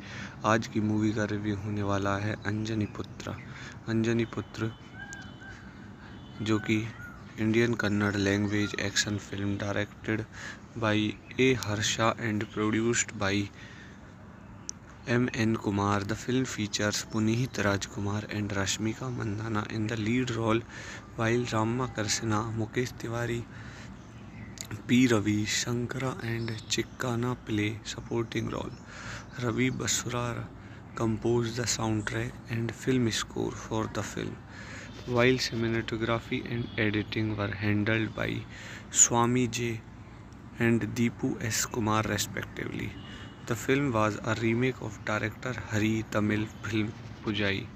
आज की मूवी का रिव्यू होने वाला है अंजनी पुत्र, जो कि Indian Kannada language action film, directed by A Harsha and produced by M.N. Kumar. The film features Puneet Rajkumar and Rashmika Mandanna in the lead role, while Ramakrishna, Mukesh Tiwari, P. Ravi, Shankara and Chikkanna play supporting role. Ravi Basrur composed the soundtrack and film score for the film, while cinematography and editing were handled by Swami J and Deepu S. Kumar respectively. The film was a remake of director Hari Tamil film Poojai.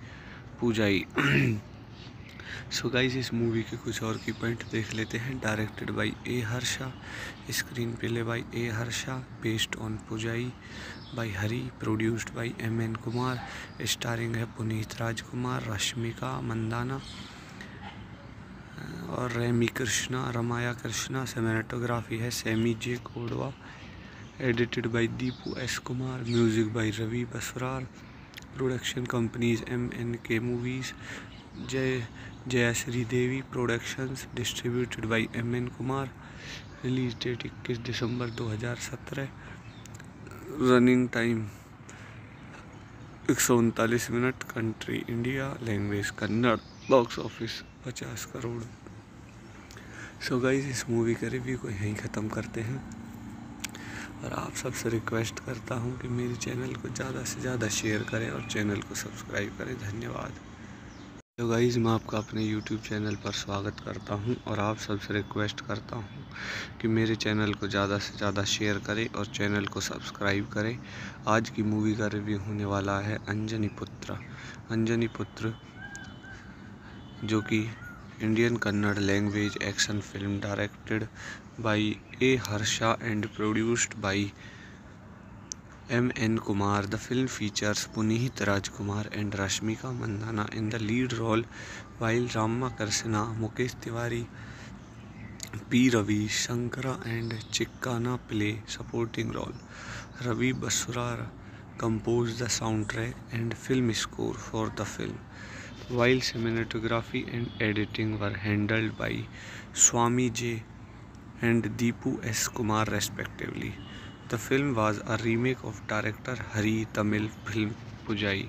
So guys इस movie के कुछ और की point देख लेते हैं। Directed by A Harsha, screen play by A Harsha, based on Poojai by Hari, produced by M.N. Kumar, starring है पुनीत राजकुमार, रश्मिका मंदाना और रमाया कृष्णा, सिनेमेटोग्राफी है Sami J Kodava, edited by Deepu S Kumar, music by Ravi Basrur, production companies MNK movies, Jayashree Devi productions, distributed by M.N. Kumar, release date 21 December 2017, running time 139 minute, country India, language Kannada, box office 50 crore. So guys इस movie का review को यहीं ख़त्म करते हैं और आप सबसे रिक्वेस्ट करता हूं कि मेरे चैनल को ज़्यादा से ज़्यादा शेयर करें और चैनल को सब्सक्राइब करें। धन्यवाद। तो गाइज़ मैं आपका अपने यूट्यूब चैनल पर स्वागत करता हूं और आप सबसे रिक्वेस्ट करता हूं कि मेरे चैनल को ज़्यादा से ज़्यादा शेयर करें और चैनल को सब्सक्राइब करें। आज की मूवी का रिव्यू होने वाला है अंजनी पुत्र, जो कि Indian Kannada language action film, directed by A Harsha and produced by M.N. Kumar. The film features Puneet Rajkumar and Rashmika Mandanna in the lead role, while Ramakrishna, Mukesh Tiwari, P. Ravi, Shankara and Chikkanna play supporting role. Ravi Basrur composed the soundtrack and film score for the film, while cinematography and editing were handled by Swami J and Deepu S. Kumar respectively. The film was a remake of director Hari Tamil film Poojai.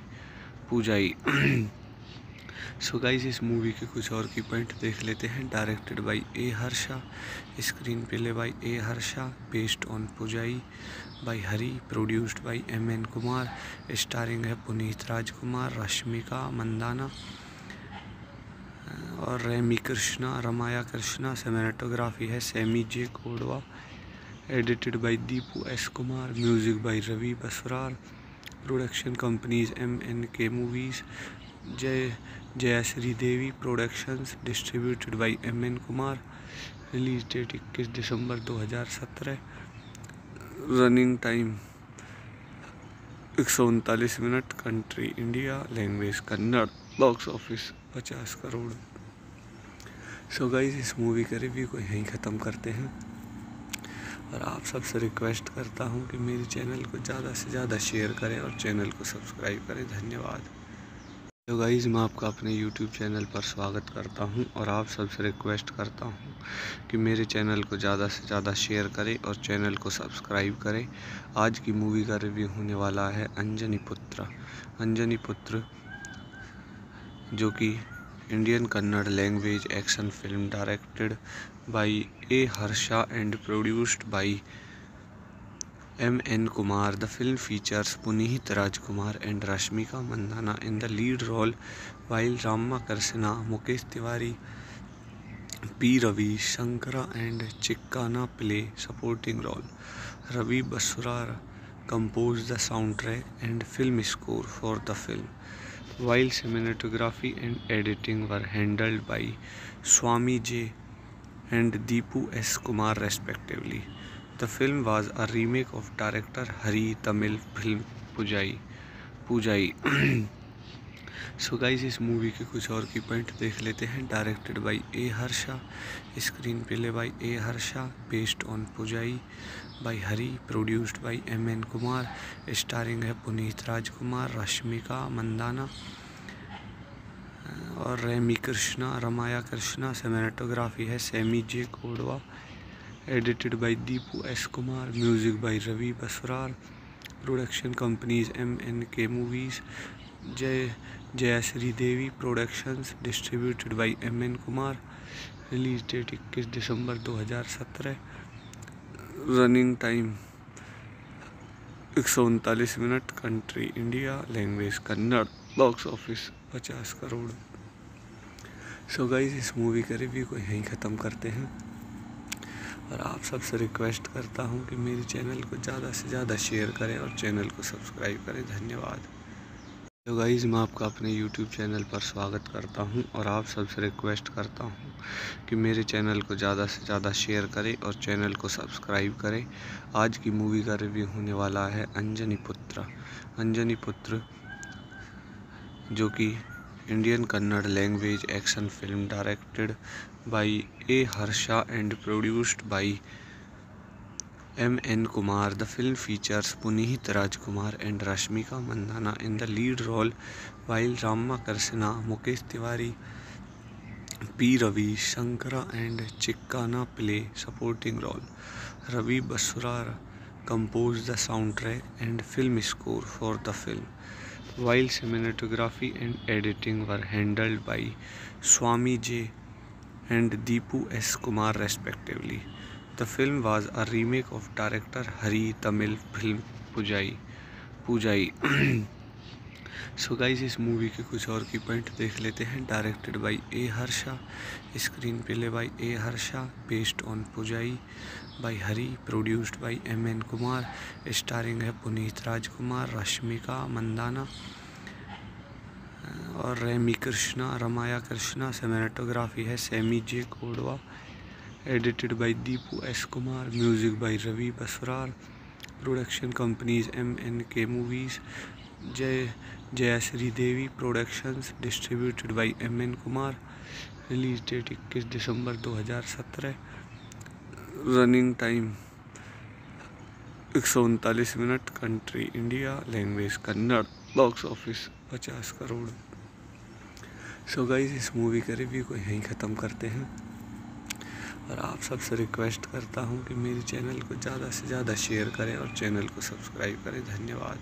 So guys इस movie के कुछ और की point देख लेते हैं। Directed by A Harsha, screen play by A Harsha, based on Poojai by Hari, produced by M.N. Kumar, starring है पुनीत राजकुमार, रश्मिका मंदाना और रमाया कृष्णा, सिनेमेटोग्राफी है Sami J Kodava, edited by Deepu S Kumar, music by Ravi Basrur, production companies MNK movies, Jayashree Devi productions, distributed by M.N. Kumar, release date 21 December 2017, running time 139 minute, country India, language Kannada, box office 50 crore. So guys इस movie का review को यहीं ख़त्म करते हैं और आप सबसे रिक्वेस्ट करता हूं कि मेरे चैनल को ज़्यादा से ज़्यादा शेयर करें और चैनल को सब्सक्राइब करें। धन्यवाद। तो गाइस मैं आपका अपने YouTube चैनल पर स्वागत करता हूं और आप सबसे रिक्वेस्ट करता हूं कि मेरे चैनल को ज़्यादा से ज़्यादा शेयर करें और चैनल को सब्सक्राइब करें। आज की मूवी का रिव्यू होने वाला है अंजनी पुत्र। अंजनी पुत्र जो कि Indian Kannada language action film directed by A Harsha and produced by M. N. Kumar. The film features Puneet Rajkumar and Rashmika Mandanna in the lead role, while Ramakrishna, Mukesh Tiwari, P. Ravi, Shankara and Chikkanna play supporting role. Ravi Basrur composed the soundtrack and film score for the film, while cinematography and editing were handled by Swami J and Deepu S. Kumar respectively. The film was a remake of director Hari Tamil film Poojai. So guys, इस movie के कुछ और की point देख लेते हैं। Directed by A Harsha, screen play by A Harsha, based on Poojai by Hari, produced by M. N. Kumar, starring है पुनीत राजकुमार, रश्मिका मंदाना और रमाया कृष्णा। सिनेमेटोग्राफी है Sami J Kodava, edited by Deepu S Kumar, music by Ravi Basrur, production companies MNK movies, Jayashree Devi productions, distributed by M. N. Kumar. Release date 21 December 2017। Running time 139 minute. Country India, language Kannada. Box office 50 crore. So guys, इस movie का review को यहीं ख़त्म करते हैं और आप सबसे रिक्वेस्ट करता हूं कि मेरे चैनल को ज़्यादा से ज़्यादा शेयर करें और चैनल को सब्सक्राइब करें। धन्यवाद। तो गाइस, मैं आपका अपने YouTube चैनल पर स्वागत करता हूं और आप सबसे रिक्वेस्ट करता हूं कि मेरे चैनल को ज़्यादा से ज़्यादा शेयर करें और चैनल को सब्सक्राइब करें। आज की मूवी का रिव्यू होने वाला है अंजनी पुत्र। अंजनी पुत्र जो कि Indian Kannada language action film directed by A. Harsha and produced by M. N. Kumar. The film features Puneet Rajkumar and Rashmika Mandanna in the lead role, while Ramakrishna, Mukesh Tiwari, P. Ravi, Shankara and Chikkanna play supporting role. Ravi Basrur composed the soundtrack and film score for the film, while cinematography and editing were handled by Swami J. and Deepu S. Kumar respectively. The film was a remake of director Hari Tamil film Poojai. So guys, इस movie के कुछ और की point देख लेते हैं। Directed by A Harsha, screen play by A Harsha, based on Poojai by Hari, produced by M. N. Kumar, starring है पुनीत राजकुमार, रश्मिका मंदाना और रमाया कृष्णा। सिनेमेटोग्राफी है Sami J Kodava, edited by Deepu S Kumar, music by Ravi Basrur, production companies MNK movies, Jayashree Devi productions, distributed by M. N. Kumar. Release date 21 December 2017। Running time 139 minute. Country India, language Kannada. Box office 50 crore. So guys, इस movie का review को यहीं ख़त्म करते हैं और आप सबसे रिक्वेस्ट करता हूं कि मेरे चैनल को ज़्यादा से ज़्यादा शेयर करें और चैनल को सब्सक्राइब करें। धन्यवाद।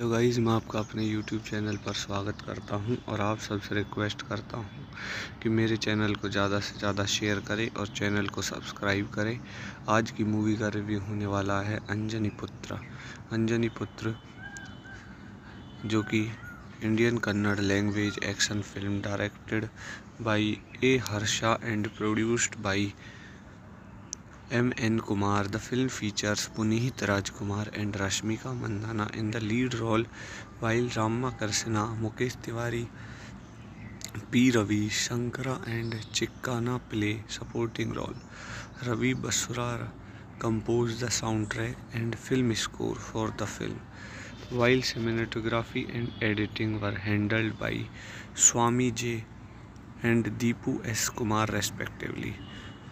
तो गाइस, मैं आपका अपने YouTube चैनल पर स्वागत करता हूं और आप सबसे रिक्वेस्ट करता हूं कि मेरे चैनल को ज़्यादा से ज़्यादा शेयर करें और चैनल को सब्सक्राइब करें। आज की मूवी का रिव्यू होने वाला है अंजनी पुत्र। अंजनी पुत्र जो कि Indian Kannada language action film directed by A Harsha and produced by M. N. Kumar. The film features Puneet Rajkumar and Rashmika Mandanna in the lead role, while Ramakrishna, Mukesh Tiwari, P. Ravi, Shankara and Chikkanna play supporting role. Ravi Basrur composed the soundtrack and film score for the film, while cinematography and editing were handled by Swami J and Deepu S. Kumar respectively.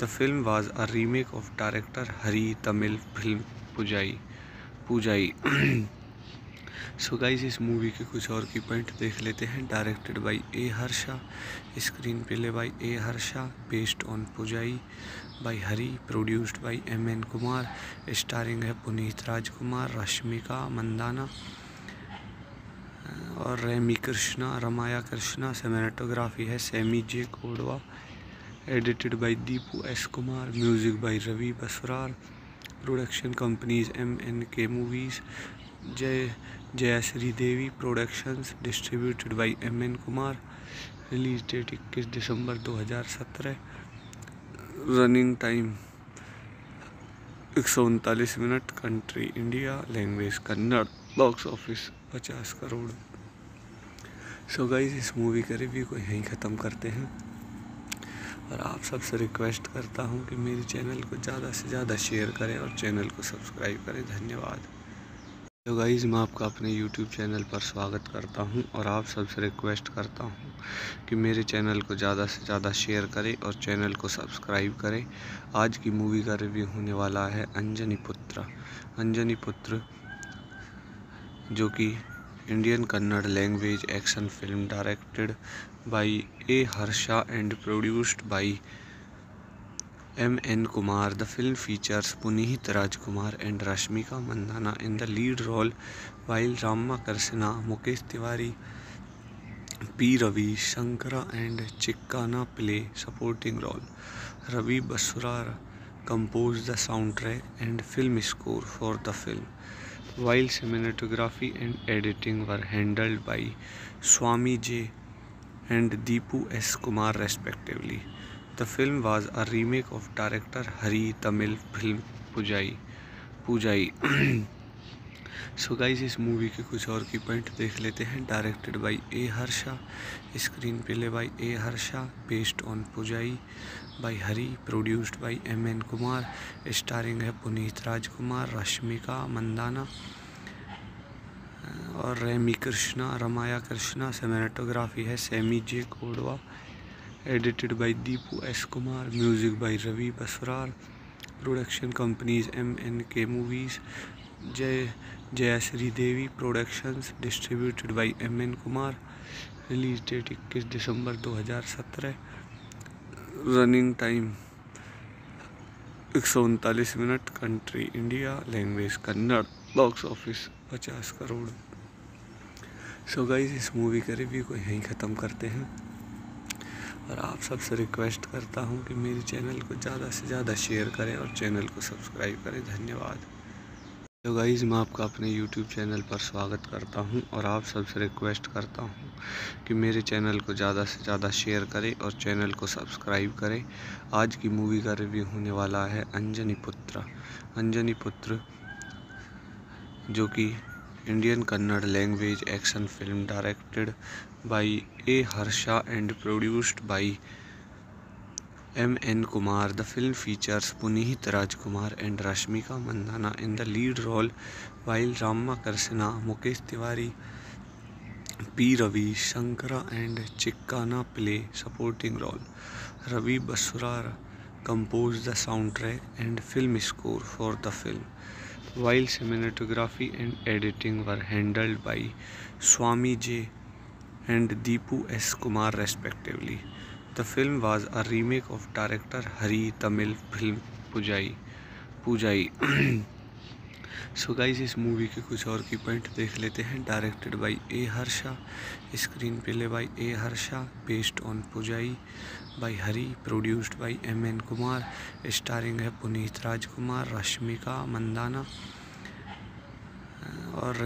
The film was a remake of director Hari Tamil film Poojai. So guys इस movie के कुछ और की point देख लेते हैं। Directed by A Harsha, screen play by A Harsha, based on Poojai by Hari, produced by M.N. Kumar, starring है पुनीत राजकुमार, रश्मिका मंदाना और रमाया कृष्णा, सिनेमेटोग्राफी है Sami J Kodava, edited by Deepu S Kumar, music by Ravi Basrur, production companies MNK movies, Jayashree Devi productions, distributed by M.N. Kumar, release date 21 December 2017, running time 139 minute, country India, language Kannada, box office 50 crore. So guys इस movie का review को यहीं ख़त्म करते हैं और आप सबसे रिक्वेस्ट करता हूं कि मेरे चैनल को ज़्यादा से ज़्यादा शेयर करें और चैनल को सब्सक्राइब करें। धन्यवाद। तो गाइज़ मैं आपका अपने यूट्यूब चैनल पर स्वागत करता हूं और आप सबसे रिक्वेस्ट करता हूं कि मेरे चैनल को ज़्यादा से ज़्यादा शेयर करें और चैनल को सब्सक्राइब करें। आज की मूवी का रिव्यू होने वाला है अंजनी पुत्र, जो कि Indian Kannada language action film, directed by A Harsha and produced by M.N. Kumar. The film features Puneet Rajkumar and Rashmika Mandanna in the lead role, while Ramakrishna, Mukesh Tiwari, P. Ravi, Shankara and Chikkanna play supporting role. Ravi Basrur composed the soundtrack and film score for the film, while cinematography and editing were handled by Swami J and Deepu S. Kumar respectively. The film was a remake of director Hari Tamil film Poojai. So guys इस movie के कुछ और की point देख लेते हैं। Directed by A Harsha, screen play by A Harsha, based on Poojai by Hari, produced by M.N. Kumar, starring है पुनीत राजकुमार, रश्मिका मंदाना और रमाया कृष्णा, सिनेमेटोग्राफी है Sami J Kodava, edited by Deepu S Kumar, music by Ravi Basrur, production companies MNK movies, Jayashree Devi productions, distributed by M.N. Kumar, release date 21 December 2017, running time 139 minute, country India, language Kannada, box office 50 crore. So guys इस movie का review को यहीं ख़त्म करते हैं और आप सबसे रिक्वेस्ट करता हूं कि मेरे चैनल को ज़्यादा से ज़्यादा शेयर करें और चैनल को सब्सक्राइब करें। धन्यवाद। तो गाइज़ मैं आपका अपने यूट्यूब चैनल पर स्वागत करता हूं और आप सबसे रिक्वेस्ट करता हूं कि मेरे चैनल को ज़्यादा से ज़्यादा शेयर करें और चैनल को सब्सक्राइब करें। आज की मूवी का रिव्यू होने वाला है अंजनी पुत्र, जो कि Indian Kannada language action film, directed by A Harsha and produced by M.N. Kumar. The film features Puneet Rajkumar and Rashmika Mandanna in the lead role, while Ramakrishna, Mukesh Tiwari, P. Ravi, Shankara and Chikkanna play supporting role. Ravi Basrur composed the soundtrack and film score for the film, while cinematography and editing were handled by Swami J and Deepu S. Kumar respectively. The film was a remake of director Hari Tamil film Poojai. So guys इस movie के कुछ और की point देख लेते हैं। Directed by A Harsha, screen play by A Harsha, based on Poojai by Hari, produced by M.N. Kumar, starring है पुनीत राजकुमार, रश्मिका मंदाना और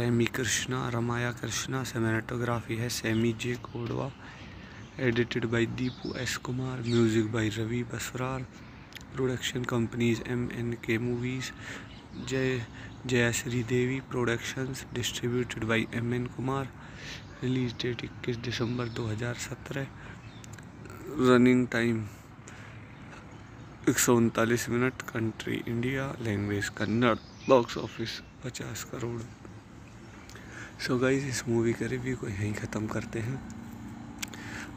रमाया कृष्णा, सिनेमेटोग्राफी है Sami J Kodava, edited by Deepu S Kumar, music by Ravi Basrur, production companies MNK movies, Jayashree Devi productions, distributed by M.N. Kumar, release date 21 December 2017, running time 139 minute, country India, language Kannada, box office 50 crore. So guys इस movie का review को यहीं ख़त्म करते हैं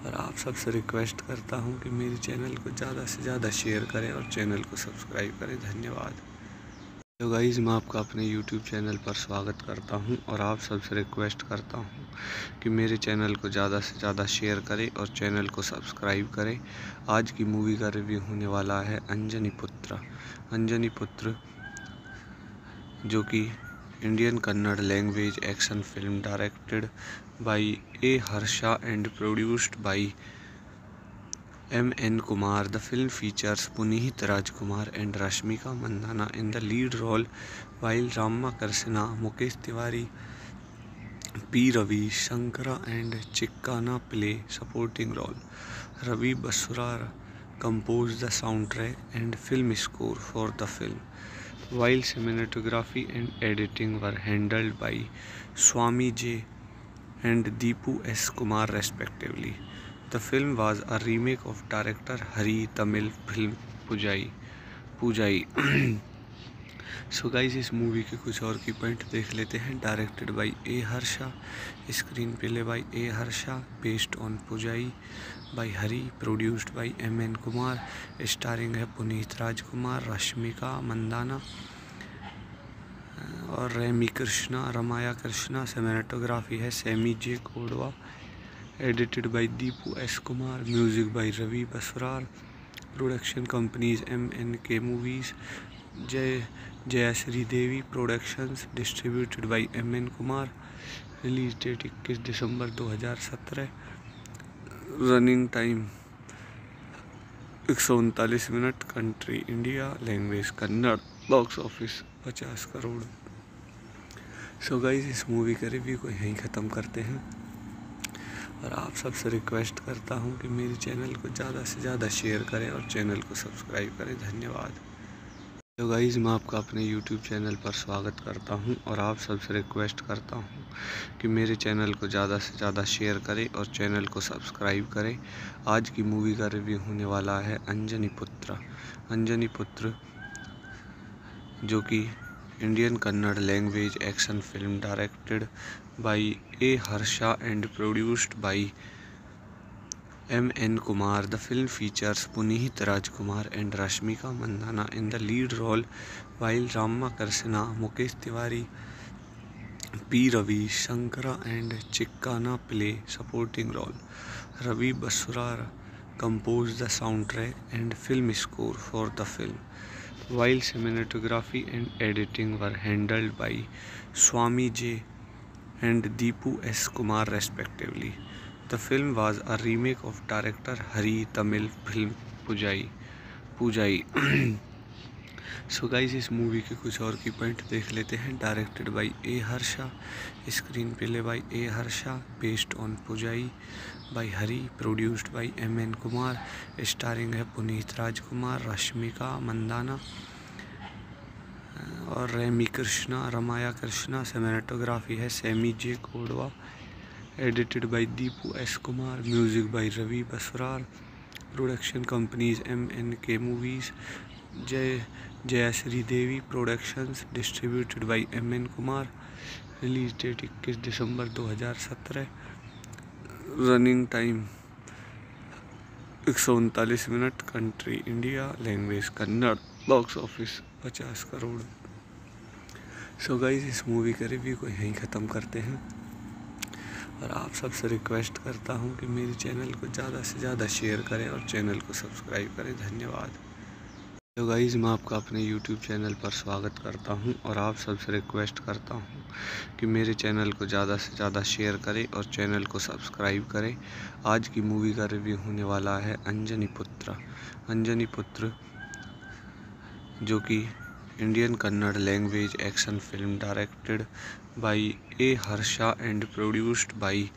और आप सबसे रिक्वेस्ट करता हूं कि मेरे चैनल को ज़्यादा से ज़्यादा शेयर करें और चैनल को सब्सक्राइब करें। धन्यवाद। तो गाइज़ मैं आपका अपने YouTube चैनल पर स्वागत करता हूं और आप सबसे रिक्वेस्ट करता हूं कि मेरे चैनल को ज़्यादा से ज़्यादा शेयर करें और चैनल को सब्सक्राइब करें। आज की मूवी का रिव्यू होने वाला है अंजनी पुत्र। अंजनी पुत्र जो कि Indian Kannada language action film directed by A Harsha and produced by M. N. Kumar. The film features Puneet Rajkumar and Rashmika Mandanna in the lead role, while Ramakrishna, Mukesh Tiwari, P. Ravi, Shankara and Chikkanna play supporting role. Ravi Basrur composed the soundtrack and film score for the film, while cinematography and editing were handled by Swami J and Deepu S. Kumar respectively. The film was a remake of director Hari Tamil film Poojai. So guys, इस movie के कुछ और की point देख लेते हैं। Directed by A Harsha, screen play by A Harsha, based on Poojai by Hari, produced by M. N. Kumar, starring है पुनीत राजकुमार, रश्मिका मंदाना और रमाया कृष्णा। सिनेमेटोग्राफी है Sami J Kodava, edited by Deepu S Kumar, music by Ravi Basrur, production companies MNK movies, Jayashree Devi productions, distributed by M. N. Kumar. Release date 21 December 2017। Running time 139 minute. Country India, language Kannada, box office 50 crore. So guys, इस movie का review को यहीं ख़त्म करते हैं और आप सबसे रिक्वेस्ट करता हूं कि मेरे चैनल को ज़्यादा से ज़्यादा शेयर करें और चैनल को सब्सक्राइब करें। धन्यवाद। तो गाइज़, मैं आपका अपने YouTube चैनल पर स्वागत करता हूं और आप सबसे रिक्वेस्ट करता हूं कि मेरे चैनल को ज़्यादा से ज़्यादा शेयर करें और चैनल को सब्सक्राइब करें। आज की मूवी का रिव्यू होने वाला है अंजनी पुत्र। अंजनी पुत्र जो कि Indian Kannada language action film directed by A Harsha and produced by M. N. Kumar. The film features Puneet Rajkumar and Rashmika Mandanna in the lead role, while Ramakrishna, Mukesh Tiwari, P. Ravi, Shankara and Chikkanna play supporting role. Ravi Basrur composed the soundtrack and film score for the film, while cinematography and editing were handled by Swami J and Deepu S. Kumar respectively. The film was a remake of director Hari Tamil film Poojai. So guys, इस movie के कुछ और की point देख लेते हैं। Directed by A Harsha, screen play by A Harsha, based on Poojai by Hari, produced by M. N. Kumar, starring है पुनीत राजकुमार, रश्मिका मंदाना और रमाया कृष्णा। सिनेमेटोग्राफी है Sami J Kodava, edited by Deepu S Kumar, music by Ravi Basrur, production companies MNK movies, Jayashree Devi productions, distributed by M. N. Kumar. Release date 21 December 2017। Running time 139 minute. Country India, language Kannada, box office 50 crore. So guys, इस movie का review को यहीं ख़त्म करते हैं और आप सबसे रिक्वेस्ट करता हूं कि मेरे चैनल को ज़्यादा से ज़्यादा शेयर करें और चैनल को सब्सक्राइब करें। धन्यवाद। तो गाइज़, मैं आपका अपने YouTube चैनल पर स्वागत करता हूं और आप सबसे रिक्वेस्ट करता हूं कि मेरे चैनल को ज़्यादा से ज़्यादा शेयर करें और चैनल को सब्सक्राइब करें। आज की मूवी का रिव्यू होने वाला है अंजनी पुत्र। अंजनी पुत्र जो कि Indian Kannada language action film directed by A Harsha and produced by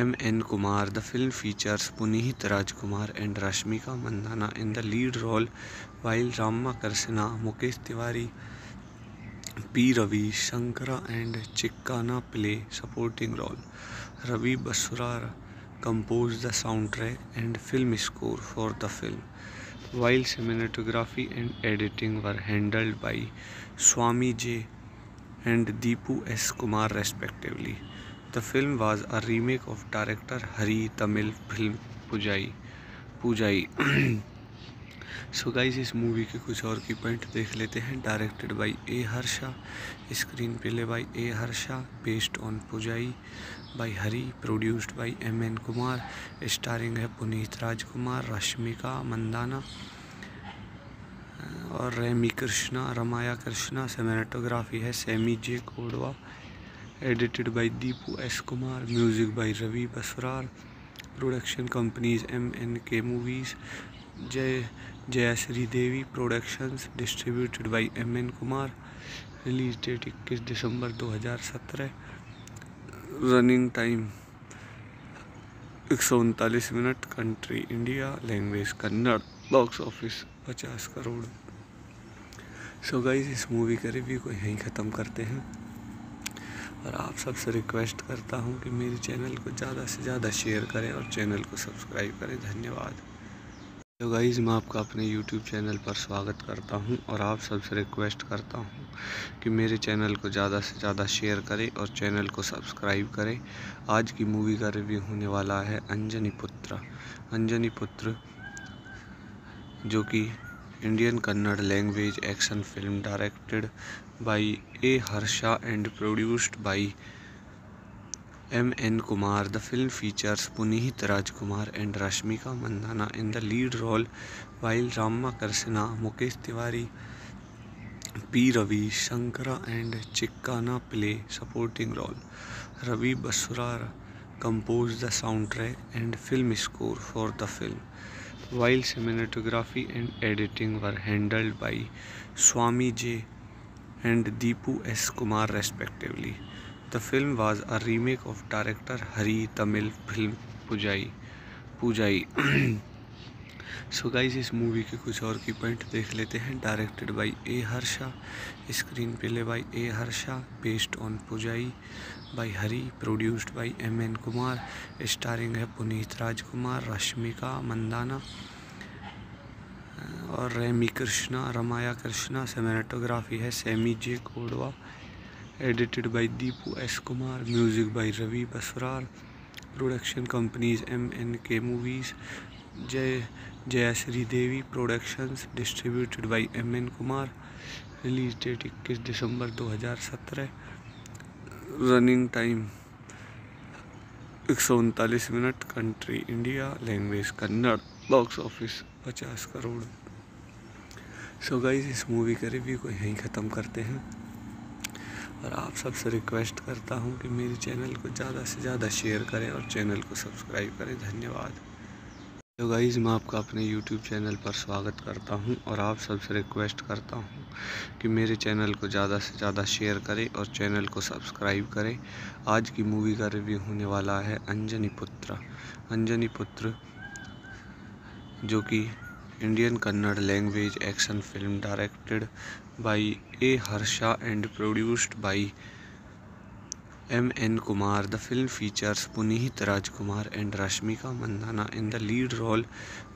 M. N. Kumar. The film features Puneet Rajkumar and Rashmika Mandanna in the lead role, while Ramakrishna, Mukesh Tiwari, P. Ravi, Shankara and Chikkanna play supporting role. Ravi Basrur composed the soundtrack and film score for the film, while cinematography and editing were handled by Swami J and Deepu S. Kumar respectively. The film was a remake of director Hari Tamil film Poojai. So guys इस movie के कुछ और की point देख लेते हैं। Directed by A Harsha, screen play by A Harsha, based on Poojai by Hari, produced by M. N. Kumar, starring है पुनीत राजकुमार, रश्मिका मंदाना और रमाया कृष्णा, सिनेमेटोग्राफी है Sami J Kodava, edited by Deepu S Kumar, music by Ravi Basrur, production companies MNK movies, Jayashree Devi productions, distributed by M. N. Kumar, release date 21 December 2017, running time 139 minute, country India, language Kannada, box office 50 crore. So guys इस movie का review को यहीं ख़त्म करते हैं और आप सबसे रिक्वेस्ट करता हूं कि मेरे चैनल को ज़्यादा से ज़्यादा शेयर करें और चैनल को सब्सक्राइब करें। धन्यवाद। तो गाइज़ मैं आपका अपने YouTube चैनल पर स्वागत करता हूं और आप सबसे रिक्वेस्ट करता हूं कि मेरे चैनल को ज़्यादा से ज़्यादा शेयर करें और चैनल को सब्सक्राइब करें। आज की मूवी का रिव्यू होने वाला है अंजनी पुत्र। अंजनी पुत्र जो कि Indian Kannada language action film, directed by A Harsha and produced by M. N. Kumar. The film features Puneet Rajkumar and Rashmika Mandanna in the lead role, while Ramakrishna, Mukesh Tiwari, P. Ravi, Shankara and Chikkanna play supporting role. Ravi Basrur composed the soundtrack and film score for the film, while cinematography and editing were handled by Swami J and Deepu S. Kumar respectively. The film was a remake of director Hari Tamil film Poojai. So guys इस movie के कुछ और की point देख लेते हैं। Directed by A Harsha, screen play by A Harsha, based on Poojai by Hari, produced by M. N. Kumar, starring है पुनीत राजकुमार, रश्मिका मंदाना और रमाया कृष्णा, सिनेमेटोग्राफी है Sami J Kodava, edited by Deepu S Kumar, music by Ravi Basrur, production companies MNK movies, Jayashree Devi productions, distributed by M. N. Kumar, release date 21 December 2017, running time 139 minute, country India, language Kannada, box office 50 crore. So guys इस movie का review को यहीं ख़त्म करते हैं और आप सबसे रिक्वेस्ट करता हूं कि मेरे चैनल को ज़्यादा से ज़्यादा शेयर करें और चैनल को सब्सक्राइब करें। धन्यवाद। तो गाइज़ मैं आपका अपने YouTube चैनल पर स्वागत करता हूं और आप सबसे रिक्वेस्ट करता हूं कि मेरे चैनल को ज़्यादा से ज़्यादा शेयर करें और चैनल को सब्सक्राइब करें। आज की मूवी का रिव्यू होने वाला है अंजनी पुत्र। अंजनी पुत्र जो कि Indian Kannada language action film, directed by A Harsha and produced by M. N. Kumar. The film features Puneet Rajkumar and Rashmika Mandanna in the lead role,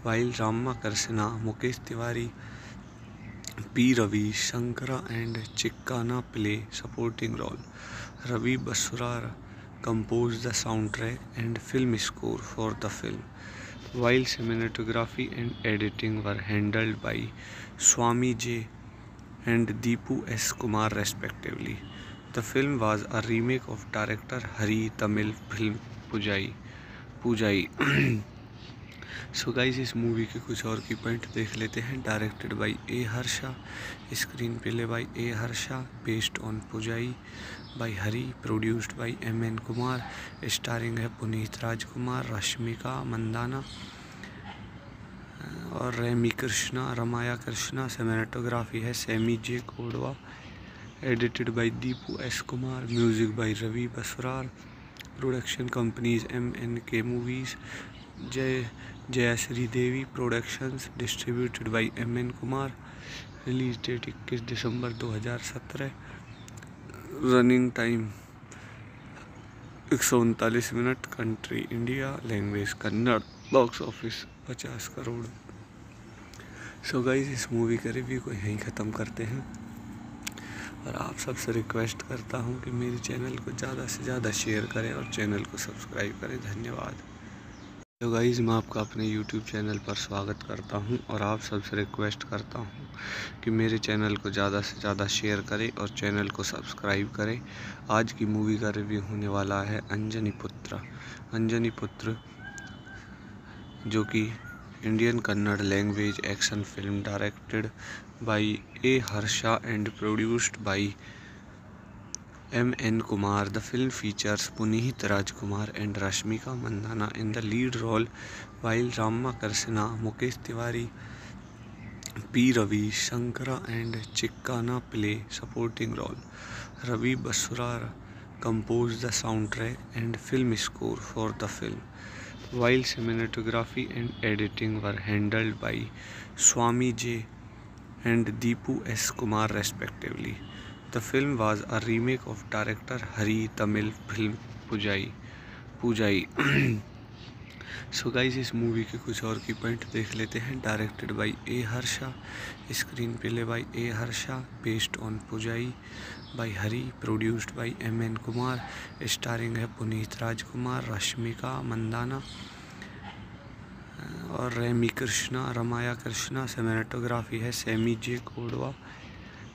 while Ramakrishna, Mukesh Tiwari, P. Ravi, Shankara and Chikkanna play supporting role. Ravi Basrur composed the soundtrack and film score for the film, while cinematography and editing were handled by Swami J and Deepu S. Kumar respectively. The film was a remake of director Hari Tamil film Poojai. So guys इस movie के कुछ और की point देख लेते हैं। Directed by A Harsha, screen play by A Harsha, based on Poojai by Hari, produced by M. N. Kumar, starring है पुनीत राजकुमार, रश्मिका मंदाना और रमाया कृष्णा, सिनेमेटोग्राफी है Sami J Kodava, edited by Deepu S Kumar, music by Ravi Basrur, production companies MNK movies, Jayashree Devi productions, distributed by M. N. Kumar, release date 21 December 2017, running time 139 minute, country India, language Kannada, box office 50 crore. So guys इस movie का review को यहीं ख़त्म करते हैं और आप सबसे रिक्वेस्ट करता हूं कि मेरे चैनल को ज़्यादा से ज़्यादा शेयर करें और चैनल को सब्सक्राइब करें। धन्यवाद। तो गाइज़ मैं आपका अपने YouTube चैनल पर स्वागत करता हूं और आप सबसे रिक्वेस्ट करता हूं कि मेरे चैनल को ज़्यादा से ज़्यादा शेयर करें और चैनल को सब्सक्राइब करें। आज की मूवी का रिव्यू होने वाला है अंजनी पुत्र। अंजनी पुत्र जो कि Indian Kannada language action film directed by A Harsha and produced by M. N. Kumar. The film features Puneet Rajkumar and Rashmika Mandanna in the lead role, while Ramakrishna, Mukesh Tiwari, P. Ravi, Shankara and Chikkanna play supporting role. Ravi Basrur composed the soundtrack and film score for the film, while cinematography and editing were handled by Swami J and Deepu S. Kumar respectively. The film was a remake of director Hari Tamil film Poojai. So guys, इस movie के कुछ और की point देख लेते हैं। Directed by A Harsha, screen play by A Harsha, based on Poojai by Hari, produced by M. N. Kumar, starring है पुनीत राजकुमार, रश्मिका मंदाना और रमाया कृष्णा। सिनेमेटोग्राफी है Sami J Kodava,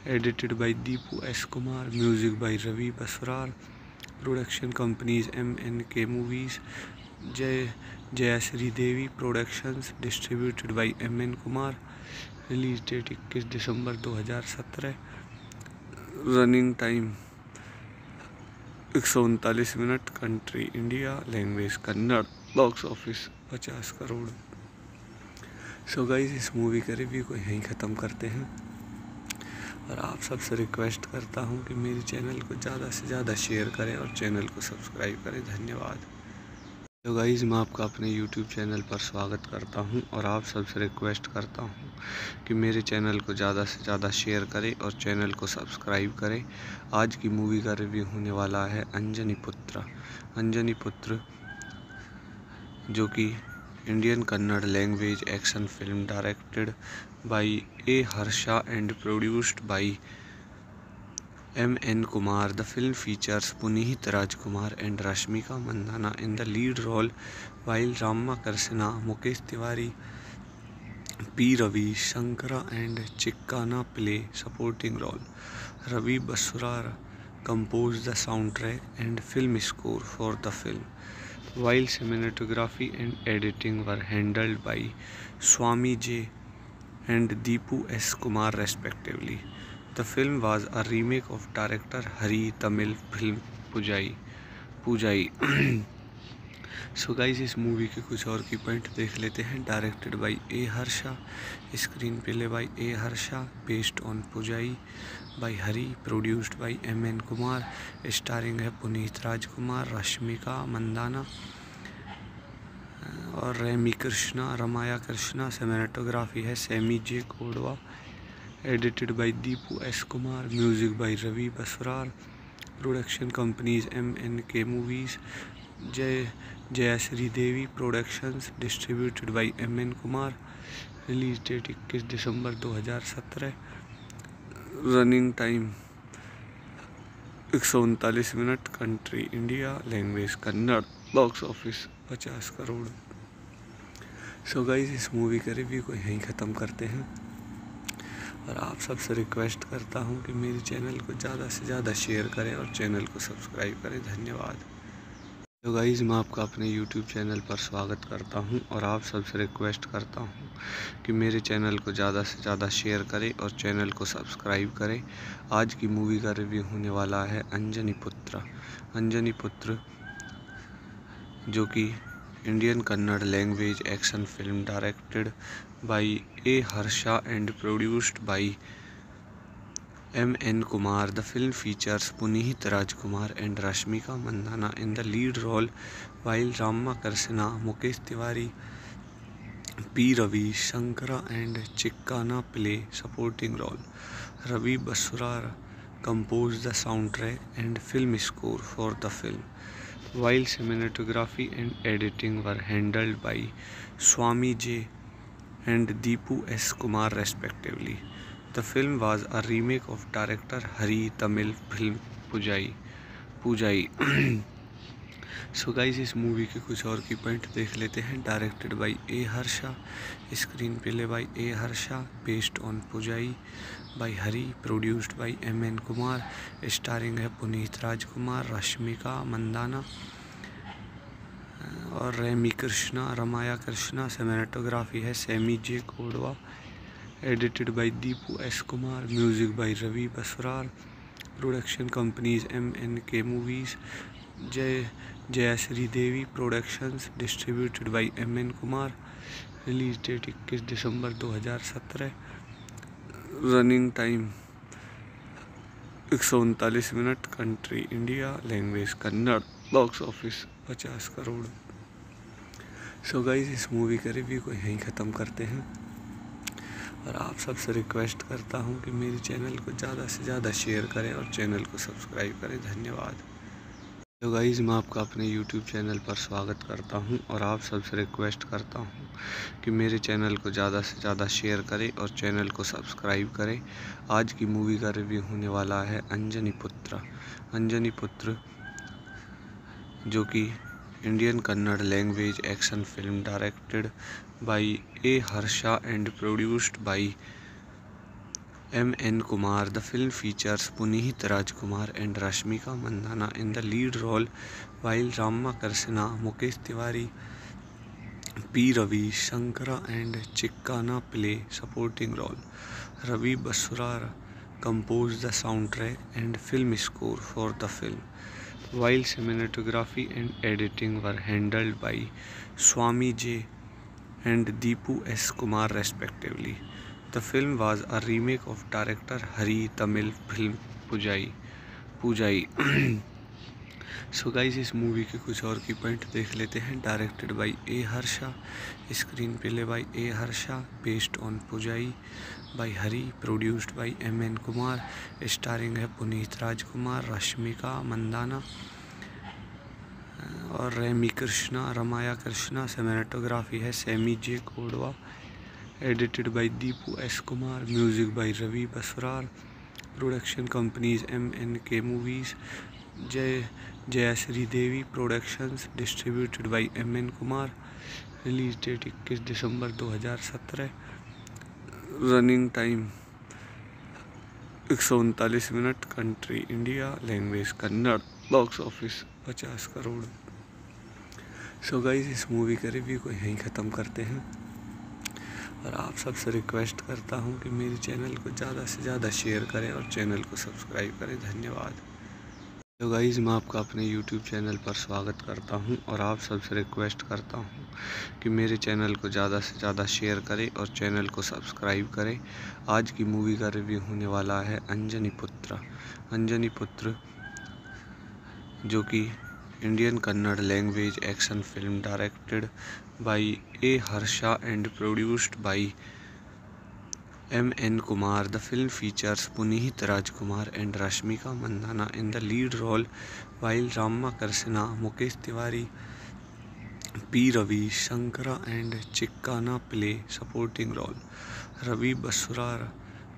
edited by Deepu S Kumar, music by Ravi Basrur, production companies MNK movies, Jayashree Devi productions, distributed by M. N. Kumar. Release date 21 December 2017। Running time 139 minute. Country India, language Kannada. Box office 50 crore. So guys, इस movie का review को यहीं ख़त्म करते हैं और आप सबसे रिक्वेस्ट करता हूं कि मेरे चैनल को ज़्यादा से ज़्यादा शेयर करें और चैनल को सब्सक्राइब करें। धन्यवाद। तो गाइज़ मैं आपका अपने YouTube चैनल पर स्वागत करता हूं और आप सबसे रिक्वेस्ट करता हूं कि मेरे चैनल को ज़्यादा से ज़्यादा शेयर करें और चैनल को सब्सक्राइब करें। आज की मूवी का रिव्यू होने वाला है अंजनी पुत्र। अंजनी पुत्र जो कि Indian Kannada language action film directed by A Harsha and produced by M. N. Kumar. The film features Puneet Rajkumar and Rashmika Mandanna in the lead role, while Ramakrishna, Mukesh Tiwari, P. Ravi, Shankara and Chikkanna play supporting role. Ravi Basrur composed the soundtrack and film score for the film, while cinematography and editing were handled by Swami J and Deepu S. Kumar respectively. The film was a remake of director Hari Tamil film Poojai. So guys, इस movie के कुछ और की point देख लेते हैं। Directed by A Harsha, screen play by A Harsha, based on Poojai by Hari, produced by M. N. Kumar, starring है पुनीत राजकुमार, रश्मिका मंदाना और रमाया कृष्णा। सिनेमेटोग्राफी है Sami J Kodava, edited by Deepu S Kumar, music by Ravi Basrur, production companies MNK movies, Jayashree Devi productions, distributed by M. N. Kumar. Release date 21 December 2017। Running time 139 minute. Country India, language Kannada. Box office 50 crore. So guys, इस movie का review को यहीं ख़त्म करते हैं और आप सबसे रिक्वेस्ट करता हूं कि मेरे चैनल को ज़्यादा से ज़्यादा शेयर करें और चैनल को सब्सक्राइब करें। धन्यवाद। तो गाइज़ मैं आपका अपने YouTube चैनल पर स्वागत करता हूं और आप सबसे रिक्वेस्ट करता हूं कि मेरे चैनल को ज़्यादा से ज़्यादा शेयर करें और चैनल को सब्सक्राइब करें। आज की मूवी का रिव्यू होने वाला है अंजनी पुत्र। अंजनी पुत्र जो कि Indian Kannada language action film directed by A Harsha and produced by M. N. Kumar. The film features Puneet Rajkumar and Rashmika Mandanna in the lead role, while Ramakrishna, Mukesh Tiwari, P. Ravi, Shankara and Chikkanna play supporting role. Ravi Basrur composed the soundtrack and film score for the film, while cinematography and editing were handled by Swami J and Deepu S. Kumar respectively. The film was a remake of director Hari Tamil film Poojai. So guys इस movie के कुछ और की point देख लेते हैं। Directed by A Harsha, screen play by A Harsha, based on Poojai by Hari, produced by M. N. Kumar, starring है पुनीत राजकुमार, रश्मिका मंदाना और रमाकृष्णा सिनेमेटोग्राफी है Swamy J Kodava, edited by Deepu S Kumar, music by Ravi Basrur, production companies MNK movies, Jayashree Devi productions, distributed by M. N. Kumar, release date 21 December 2017, running time 139 minute, country India, language Kannada, box office 50 crore. So guys इस movie का review को यहीं ख़त्म करते हैं और आप सबसे रिक्वेस्ट करता हूं कि मेरे चैनल को ज़्यादा से ज़्यादा शेयर करें और चैनल को सब्सक्राइब करें। धन्यवाद। तो गाइस मैं आपका अपने YouTube चैनल पर स्वागत करता हूं और आप सबसे रिक्वेस्ट करता हूं कि मेरे चैनल को ज़्यादा से ज़्यादा शेयर करें और चैनल को सब्सक्राइब करें। आज की मूवी का रिव्यू होने वाला है अंजनी पुत्र। अंजनी पुत्र जो कि Indian Kannada language action film, directed by A Harsha and produced by M. N. Kumar. The film features Puneet Rajkumar and Rashmika Mandanna in the lead role, while Ramakrishna, Mukesh Tiwari, P. Ravi, Shankara and Chikkanna play supporting role. Ravi Basrur composed the soundtrack and film score for the film, while cinematography and editing were handled by Swami J and Deepu S. Kumar respectively. The film was a remake of director Hari Tamil film Poojai. So guys इस movie के कुछ और की point देख लेते हैं। Directed by A Harsha, screen play by A Harsha, based on Poojai by Hari, produced by M. N. Kumar, starring है पुनीत राजकुमार, रश्मिका मंदाना और रमाकृष्णा, सिनेमेटोग्राफी है Swamy J Kodava, edited by Deepu S Kumar, music by Ravi Basrur, production companies MNK movies, Jayashree Devi productions, distributed by M. N. Kumar, release date 21 December 2017, running time 139 minute, country India, language Kannada, box office 50 crore. So guys इस movie का review को यहीं ख़त्म करते हैं और आप सबसे रिक्वेस्ट करता हूं कि मेरे चैनल को ज़्यादा से ज़्यादा शेयर करें और चैनल को सब्सक्राइब करें। धन्यवाद। तो गाइज़ मैं आपका अपने YouTube चैनल पर स्वागत करता हूं और आप सबसे रिक्वेस्ट करता हूं कि मेरे चैनल को ज़्यादा से ज़्यादा शेयर करें और चैनल को सब्सक्राइब करें। आज की मूवी का रिव्यू होने वाला है अंजनी पुत्र। अंजनी पुत्र जो कि Indian Kannada language action film, directed by A Harsha and produced by M. N. Kumar. The film features Puneet Rajkumar and Rashmika Mandanna in the lead role, while Ramakrishna, Mukesh Tiwari, P. Ravi, Shankara and Chikkanna play supporting role. Ravi Basrur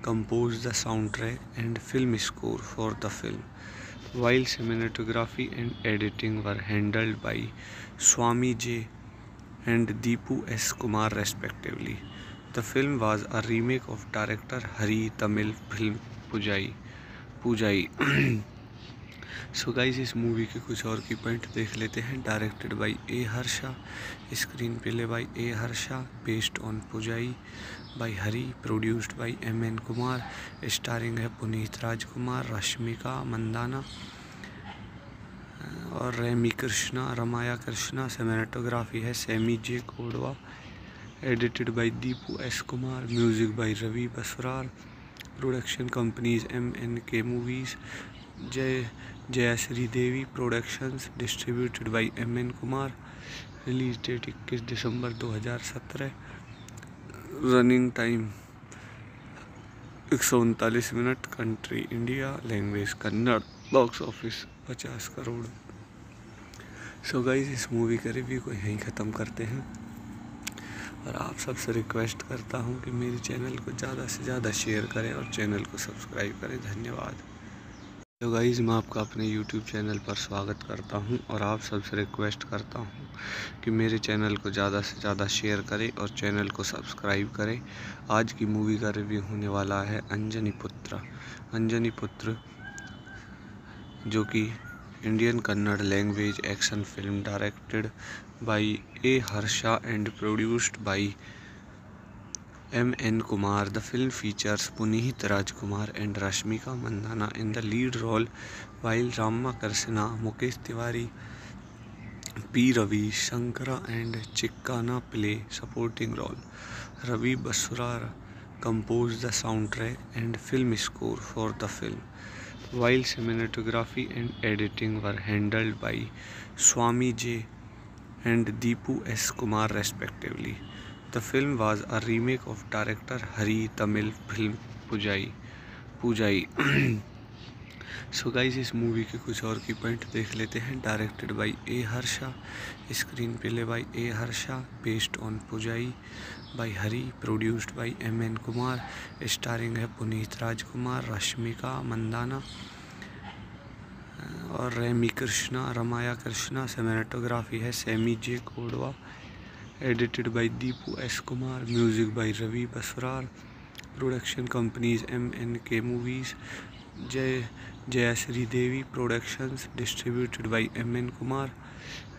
composed the soundtrack and film score for the film, while cinematography and editing were handled by Swami J and Deepu S. Kumar respectively. The film was a remake of director Hari Tamil film Poojai. So guys इस movie के कुछ और की point देख लेते हैं। Directed by A Harsha, screen play by A Harsha, based on Poojai by Hari, produced by M. N. Kumar, starring है पुनीत राजकुमार, रश्मिका मंदाना और रमाकृष्णा, सिनेमेटोग्राफी है Swamy J Kodava, edited by Deepu S Kumar, music by Ravi Basrur, production companies MNK movies, Jayashree Devi productions, distributed by M. N. Kumar, release date 21 December 2017, running time 139 minute, country India, language Kannada, box office 50 crore. So guys इस movie का review को यहीं ख़त्म करते हैं और आप सबसे रिक्वेस्ट करता हूं कि मेरे चैनल को ज़्यादा से ज़्यादा शेयर करें और चैनल को सब्सक्राइब करें। धन्यवाद। तो गाइज़ मैं आपका अपने YouTube चैनल पर स्वागत करता हूं और आप सबसे रिक्वेस्ट करता हूं कि मेरे चैनल को ज़्यादा से ज़्यादा शेयर करें और चैनल को सब्सक्राइब करें। आज की मूवी का रिव्यू होने वाला है अंजनी पुत्र। अंजनी पुत्र जो कि Indian Kannada language action film directed by A Harsha and produced by M. N. Kumar, the film features Puneet Rajkumar and Rashmika Mandanna in the lead role, while Ramakrishna, Mukesh Tiwari, P. Ravi, Shankara and Chikkanna play supporting role. Ravi Basrur composed the soundtrack and film score for the film, while cinematography and editing were handled by Swami J and Deepu S. Kumar respectively. The film was a remake of director Hari Tamil film Poojai. So guys, इस movie के कुछ और की point देख लेते हैं। Directed by A Harsha, screen play by A Harsha, based on Poojai by Hari, produced by M. N. Kumar, starring है पुनीत राजकुमार, रश्मिका मंदाना और रमाया कृष्णा। सिनेमेटोग्राफी है Sami J Kodava, edited by Deepu S Kumar, music by Ravi Basrur, production companies MNK movies, Jayashree Devi productions, distributed by M. N. Kumar.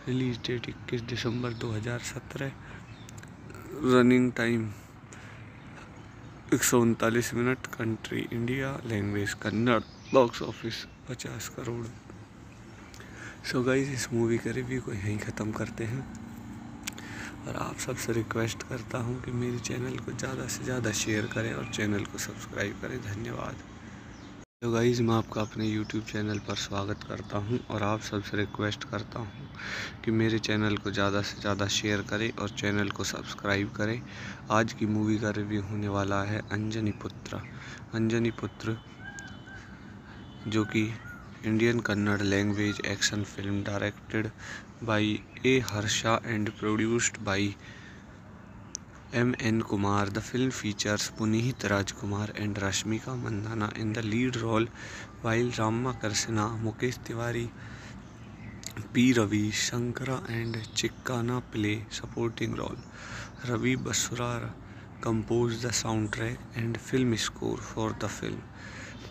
Release date 21 December 2017। Running time 139 minute. Country India, language Kannada. Box office 50 crore. So guys, इस movie का review को यहीं ख़त्म करते हैं और आप सबसे रिक्वेस्ट करता हूं कि मेरे चैनल को ज़्यादा से ज़्यादा शेयर करें और चैनल को सब्सक्राइब करें। धन्यवाद। तो गाइज़ मैं आपका अपने YouTube चैनल पर स्वागत करता हूं और आप सबसे रिक्वेस्ट करता हूं कि मेरे चैनल को ज़्यादा से ज़्यादा शेयर करें और चैनल को सब्सक्राइब करें। आज की मूवी का रिव्यू होने वाला है अंजनी पुत्र। अंजनी पुत्र जो कि Indian Kannada language action film directed by A Harsha and produced by M. N. Kumar, the film features Puneet Rajkumar and Rashmika Mandanna in the lead role, while Ramakrishna, Mukesh Tiwari, P. Ravi, Shankara and Chikkanna play supporting role. Ravi Basrur composed the soundtrack and film score for the film,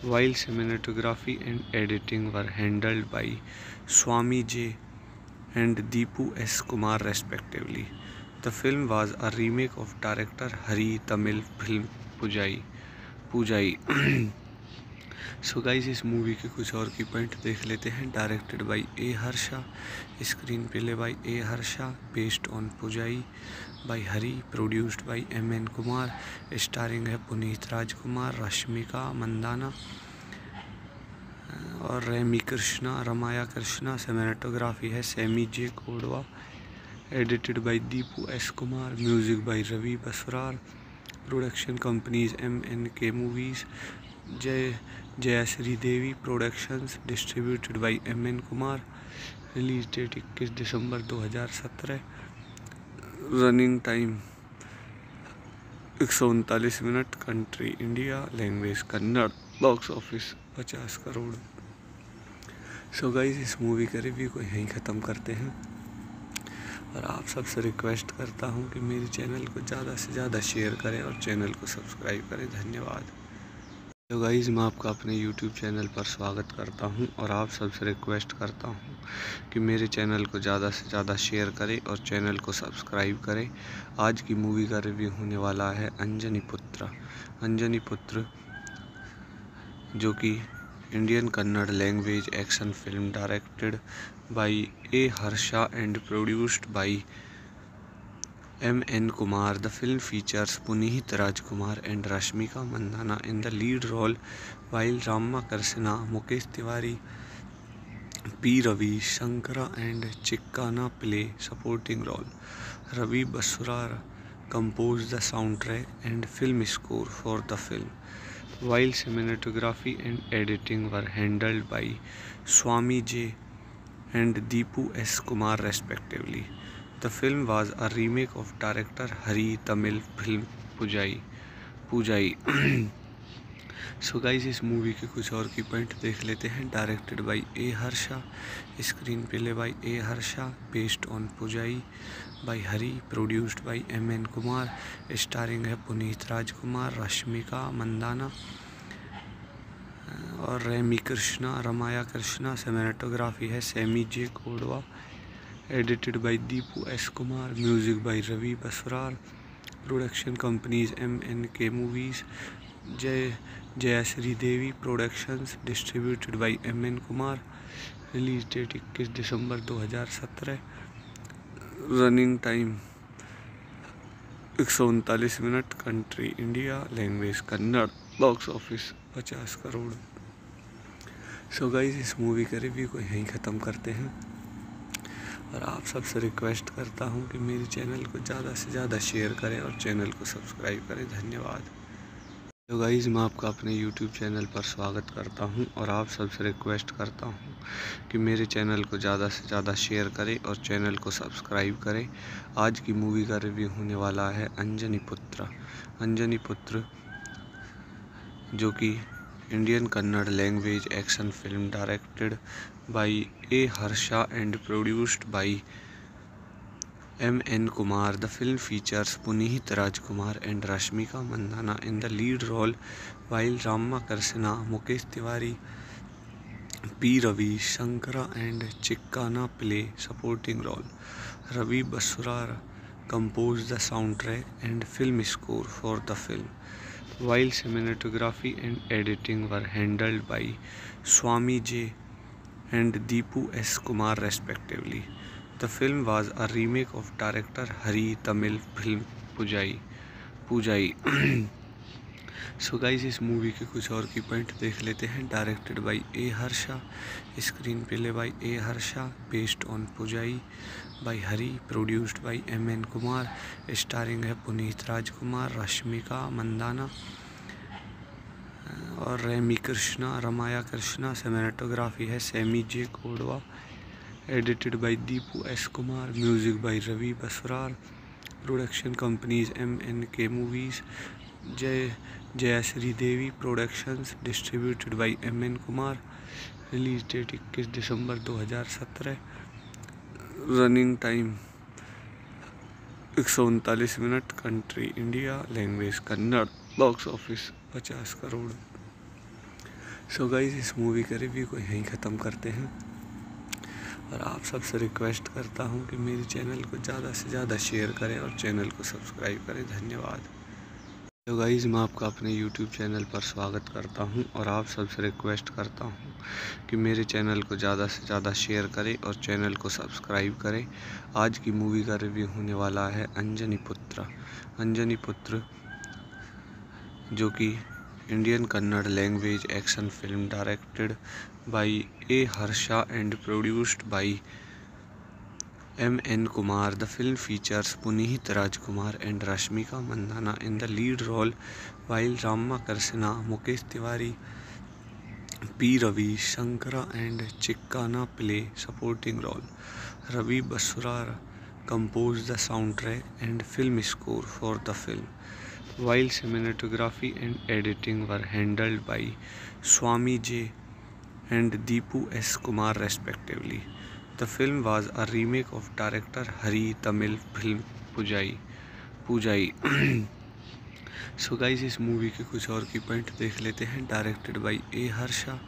while cinematography and editing were handled by Swami J and Deepu S. Kumar respectively. The film was a remake of director Hari Tamil film Poojai. So guys, इस movie के कुछ और की point देख लेते हैं। Directed by A Harsha, screen play by A Harsha, based on Poojai by Hari, produced by M. N. Kumar, starring है पुनीत राजकुमार, रश्मिका मंदाना और रमाया कृष्णा। सिनेमेटोग्राफी है Sami J Kodava, edited by Deepu S Kumar, music by Ravi Basrur, production companies MNK movies, Jayashree Devi productions, distributed by M. N. Kumar. Release date 21 December 2017। Running time 139 minute. Country India, language Kannada. Box office 50 crore. So guys, इस movie का review को यहीं ख़त्म करते हैं और आप सबसे रिक्वेस्ट करता हूं कि मेरे चैनल को ज़्यादा से ज़्यादा शेयर करें और चैनल को सब्सक्राइब करें। धन्यवाद। तो गाइज़ मैं आपका अपने YouTube चैनल पर स्वागत करता हूं और आप सबसे रिक्वेस्ट करता हूं कि मेरे चैनल को ज़्यादा से ज़्यादा शेयर करें और चैनल को सब्सक्राइब करें। आज की मूवी का रिव्यू होने वाला है अंजनी पुत्र। अंजनी पुत्र जो कि Indian Kannada language action film directed by A Harsha and produced by M. N. Kumar, the film features Puneet Rajkumar and Rashmika Mandanna in the lead role, while Ramakrishna, Mukesh Tiwari, P. Ravi, Shankara and Chikkanna play supporting role. Ravi Basrur composed the soundtrack and film score for the film, while cinematography and editing were handled by Swami J and Deepu S. Kumar respectively. The film was a remake of director Hari Tamil film Poojai. So guys इस movie के कुछ और की point देख लेते हैं। Directed by A Harsha, screen play by A Harsha, based on Poojai by Hari, produced by M. N. Kumar, starring है पुनीत राजकुमार, रश्मिका मंदाना और रमाया कृष्णा, सिनेमेटोग्राफी है Sami J Kodava, edited by Deepu S Kumar, music by Ravi Basrur, production companies MNK movies, Jayashree Devi productions, distributed by M. N. Kumar, release date 21 December 2017, running time 139 minute, country India, language Kannada, box office 50 crore. So guys इस movie का review को यहीं ख़त्म करते हैं और आप सबसे रिक्वेस्ट करता हूं कि मेरे चैनल को ज़्यादा से ज़्यादा शेयर करें और चैनल को सब्सक्राइब करें। धन्यवाद। तो गाइज़ मैं आपका अपने YouTube चैनल पर स्वागत करता हूं और आप सबसे रिक्वेस्ट करता हूं कि मेरे चैनल को ज़्यादा से ज़्यादा शेयर करें और चैनल को सब्सक्राइब करें। आज की मूवी का रिव्यू होने वाला है अंजनी पुत्र, जो कि Indian Kannada language action film, directed by A Harsha and produced by M. N. Kumar. The film features Puneet Rajkumar and Rashmika Mandanna in the lead role, while Ramakrishna, Mukesh Tiwari, P. Ravi, Shankara and Chikkanna play supporting role. Ravi Basrur composed the soundtrack and film score for the film, while cinematography and editing were handled by Swami J and Deepu S. Kumar respectively. The film was a remake of director Hari Tamil film Poojai. So guys इस movie के कुछ और की point देख लेते हैं। Directed by A Harsha, screen play by A Harsha, based on Poojai by Hari, produced by M. N. Kumar, starring है पुनीत राजकुमार, रश्मिका मंदाना और रमाया कृष्णा, सिनेमेटोग्राफी है Sami J Kodava, edited by Deepu S Kumar, music by Ravi Basrur, production companies MNK movies, Jayashree Devi productions, distributed by M. N. Kumar, release date 21 December 2017, running time 139 minute, country India, language Kannada, box office 50 crore. So guys इस movie का review को यहीं ख़त्म करते हैं और आप सबसे रिक्वेस्ट करता हूं कि मेरे चैनल को ज़्यादा से ज़्यादा शेयर करें और चैनल को सब्सक्राइब करें। धन्यवाद। तो गाइज़ मैं आपका अपने YouTube चैनल पर स्वागत करता हूं और आप सबसे रिक्वेस्ट करता हूं कि मेरे चैनल को ज़्यादा से ज़्यादा शेयर करें और चैनल को सब्सक्राइब करें। आज की मूवी का रिव्यू होने वाला है अंजनी पुत्र, जो कि Indian Kannada language action film, directed by A Harsha and produced by M. N. Kumar. The film features Puneet Rajkumar and Rashmika Mandanna in the lead role, while Ramakrishna, Mukesh Tiwari, P. Ravi, Shankara and Chikkanna play supporting role. Ravi Basrur composed the soundtrack and film score for the film, while cinematography and editing were handled by Swami J and Deepu S. Kumar respectively. The film was a remake of director Hari Tamil film Poojai. So guys इस movie के कुछ और की point देख लेते हैं। Directed by A Harsha,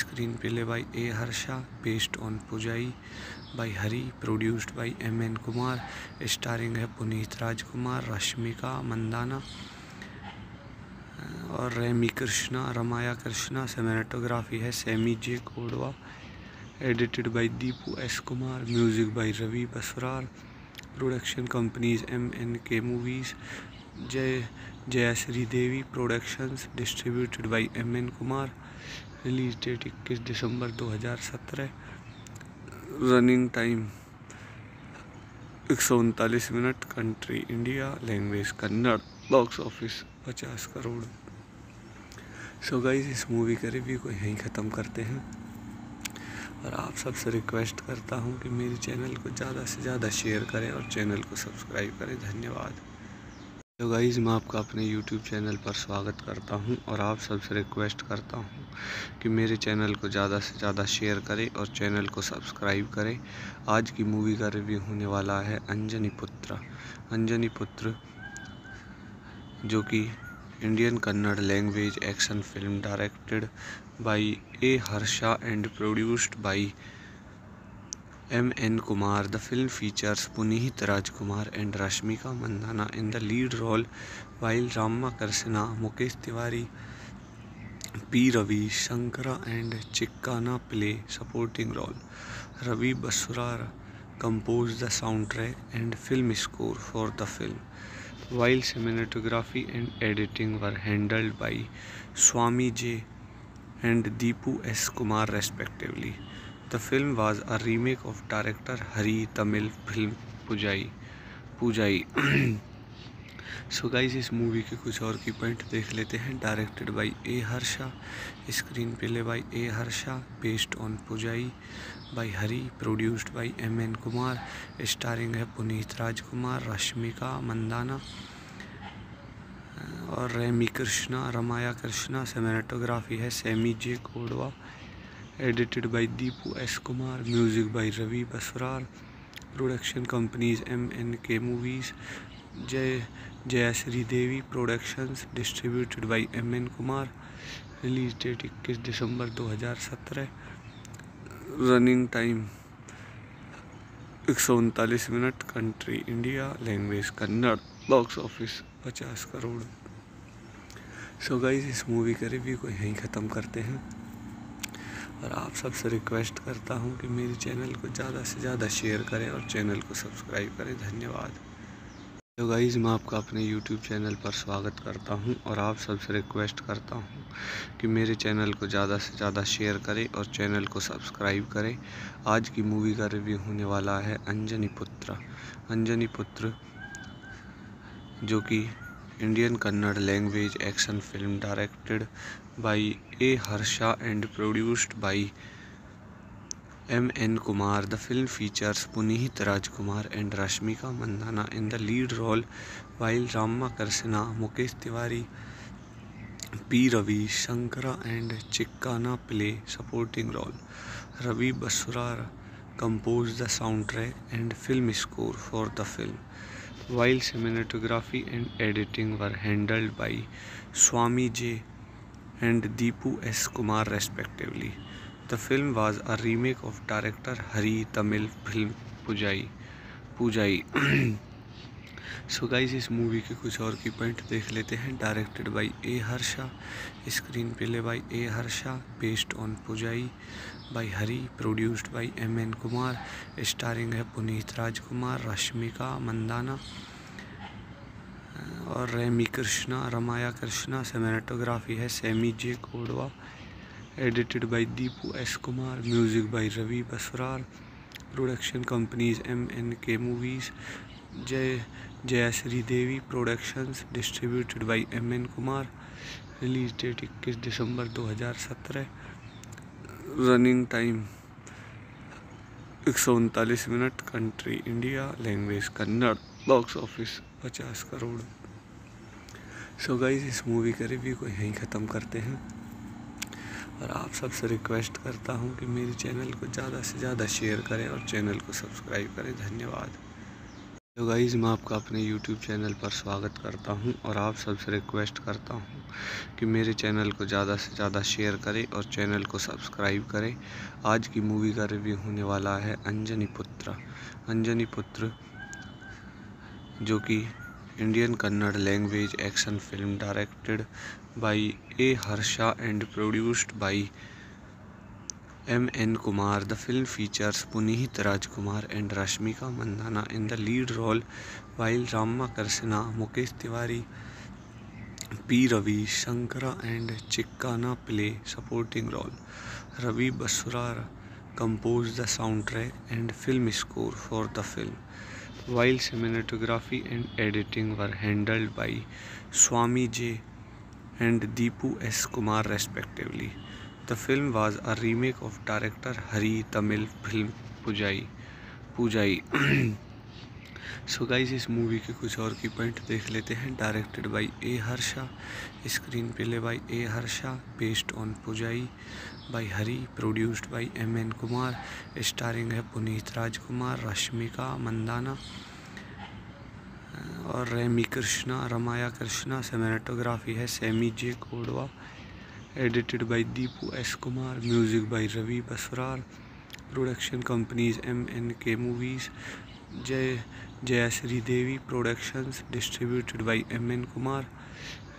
screen play by A Harsha, based on Poojai by Hari, produced by M. N. Kumar, starring है पुनीत राजकुमार, रश्मिका मंदाना और रमाया कृष्णा, सिनेमेटोग्राफी है Sami J Kodava, edited by Deepu S Kumar, music by Ravi Basrur, production companies MNK movies, Jayashree Devi productions, distributed by M. N. Kumar, release date 21 December 2017, running time 139 minute, country India, language Kannada, box office 50 crore. So guys इस movie का review को यहीं ख़त्म करते हैं और आप सबसे रिक्वेस्ट करता हूं कि मेरे चैनल को ज़्यादा से ज़्यादा शेयर करें और चैनल को सब्सक्राइब करें। धन्यवाद। तो गाइस मैं आपका अपने YouTube चैनल पर स्वागत करता हूं और आप सबसे रिक्वेस्ट करता हूं कि मेरे चैनल को ज़्यादा से ज़्यादा शेयर करें और चैनल को सब्सक्राइब करें। आज की मूवी का रिव्यू होने वाला है अंजनी पुत्र। अंजनी पुत्र जो कि Indian Kannada language action film directed by A Harsha and produced by M. N. Kumar, the film features Puneet Rajkumar and Rashmika Mandanna in the lead role, while Ramakrishna, Mukesh Tiwari, P. Ravi, Shankara and Chikkanna play supporting role. Ravi Basrur composed the soundtrack and film score for the film, while cinematography and editing were handled by Swami J and Deepu S. Kumar respectively. The film was a remake of director Hari Tamil film Poojai. So guys, इस movie के कुछ और की point देख लेते हैं। Directed by A Harsha, screen play by A Harsha, based on Poojai by Hari, produced by M. N. Kumar, starring है पुनीत राजकुमार, रश्मिका मंदाना और रमाया कृष्णा। सिनेमेटोग्राफी है Sami J Kodava, edited by Deepu S Kumar, music by Ravi Basrur, production companies MNK movies, Jayashree Devi productions, distributed by M. N. Kumar. Release date 21 December 2017। Running time 139 minute. Country India, language Kannada, box office 50 crore. So guys, इस movie का review को यहीं ख़त्म करते हैं और आप सबसे रिक्वेस्ट करता हूं कि मेरे चैनल को ज़्यादा से ज़्यादा शेयर करें और चैनल को सब्सक्राइब करें। धन्यवाद। तो गाइज़ मैं आपका अपने YouTube चैनल पर स्वागत करता हूं और आप सबसे रिक्वेस्ट करता हूं कि मेरे चैनल को ज़्यादा से ज़्यादा शेयर करें और चैनल को सब्सक्राइब करें। आज की मूवी का रिव्यू होने वाला है अंजनी पुत्र। अंजनी पुत्र जो कि Indian Kannada language action film directed by A. Harsha and produced by M. N. Kumar. The film features Puneet Rajkumar and Rashmika Mandanna in the lead role, while Ramakrishna, Mukesh Tiwari, P. Ravi, Shankara and Chikkanna play supporting role. Ravi Basrur composed the soundtrack and film score for the film, while cinematography and editing were handled by Swami J. and Deepu S. Kumar respectively. The film was a remake of director Hari Tamil film Poojai. So guys, इस movie के कुछ और की point देख लेते हैं। Directed by A Harsha, screen play by A Harsha, based on Poojai by Hari, produced by M. N. Kumar, starring है पुनीत राजकुमार, रश्मिका मंदाना और रमाया कृष्णा। सिनेमेटोग्राफी है Sami J Kodava, edited by Deepu S Kumar, music by Ravi Basrur, production companies MNK movies, Jayashree Devi productions, distributed by M. N. Kumar. Release date 21 December 2017। Running time 139 minute. Country India, language Kannada, box office 50 crore. So guys, इस movie का review को यहीं ख़त्म करते हैं और आप सबसे रिक्वेस्ट करता हूं कि मेरे चैनल को ज़्यादा से ज़्यादा शेयर करें और चैनल को सब्सक्राइब करें। धन्यवाद। तो गाइज़ मैं आपका अपने YouTube चैनल पर स्वागत करता हूं और आप सबसे रिक्वेस्ट करता हूं कि मेरे चैनल को ज़्यादा से ज़्यादा शेयर करें और चैनल को सब्सक्राइब करें। आज की मूवी का रिव्यू होने वाला है अंजनी पुत्र। अंजनी पुत्र जो कि Indian Kannada language action film directed by A Harsha and produced by M. N. Kumar. The film features Puneet Rajkumar and Rashmika Mandanna in the lead role, while Ramakrishna, Mukesh Tiwari, P. Ravi, Shankara and Chikkanna play supporting role. Ravi Basrur composed the soundtrack and film score for the film, while cinematography and editing were handled by Swami J and Deepu S. Kumar respectively. The film was a remake of director Hari Tamil film Poojai. So guys इस movie के कुछ और की point देख लेते हैं। Directed by A Harsha, screen play by A Harsha, based on Poojai by Hari, produced by M. N. Kumar, starring है पुनीत राजकुमार, रश्मिका मंदाना और रमाया कृष्णा, सिनेमेटोग्राफी है Sami J Kodava, edited by Deepu S Kumar, music by Ravi Basrur, production companies MNK movies, Jayashree Devi productions, distributed by M. N. Kumar,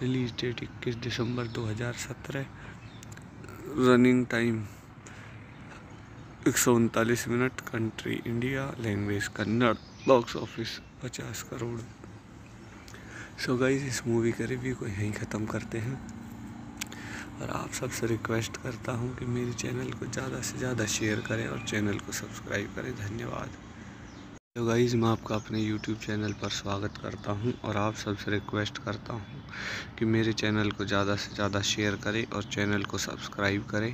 release date 21 December 2017, running time 139 minute, country India, language Kannada, box office 50 crore. So guys इस movie का review को यहीं ख़त्म करते हैं और आप सबसे रिक्वेस्ट करता हूं कि मेरे चैनल को ज़्यादा से ज़्यादा शेयर करें और चैनल को सब्सक्राइब करें। धन्यवाद। तो गाइस मैं आपका अपने YouTube चैनल पर स्वागत करता हूं और आप सबसे रिक्वेस्ट करता हूं कि मेरे चैनल को ज़्यादा से ज़्यादा शेयर करें और चैनल को सब्सक्राइब करें।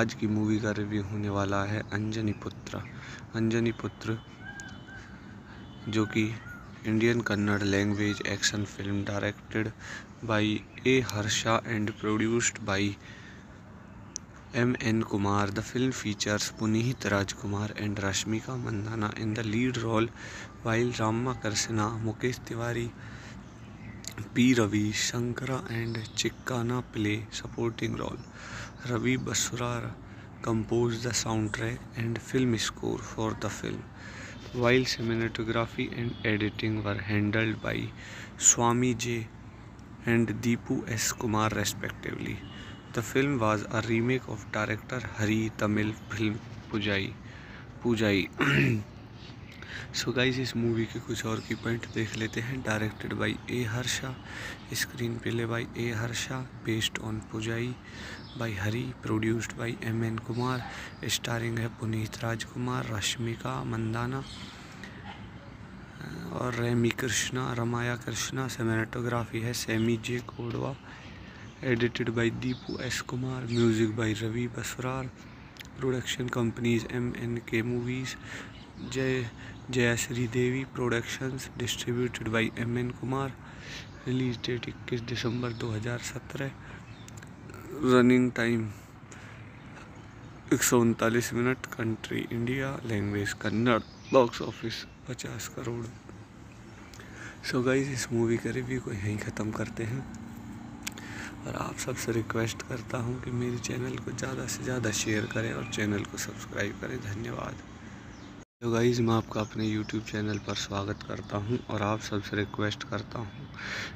आज की मूवी का रिव्यू होने वाला है अंजनी पुत्र, जो कि Indian Kannada language action film, directed by A Harsha and produced by M. N. Kumar. The film features Puneeth Rajkumar and Rashmika Mandanna in the lead role, while Ramakrishna, Mukesh Tiwari, P. Ravi, Shankara and Chikkanna play supporting role. Ravi Basrur compose the sound track and film score for the film, while cinematography and editing were handled by Swami J and Deepu S. Kumar respectively. The film was a remake of director Hari Tamil film Poojai. So guys इस movie के कुछ और की point देख लेते हैं। Directed by A Harsha, screen play by A Harsha, based on Poojai by Hari, produced by M. N. Kumar, starring है पुनीत राजकुमार, रश्मिका मंदाना और रमाया कृष्णा, सिनेमेटोग्राफी है Sami J Kodava, edited by Deepu S Kumar, music by Ravi Basrur, production companies MNK movies, Jayashree Devi productions, distributed by M. N. Kumar, release date 21 December 2017, running time 139 minute, country India, language Kannada, box office 50 crore. So guys इस movie का review को यहीं ख़त्म करते हैं और आप सबसे रिक्वेस्ट करता हूं कि मेरे चैनल को ज़्यादा से ज़्यादा शेयर करें और चैनल को सब्सक्राइब करें। धन्यवाद। तो गाइज़ मैं आपका अपने YouTube चैनल पर स्वागत करता हूं और आप सबसे रिक्वेस्ट करता हूं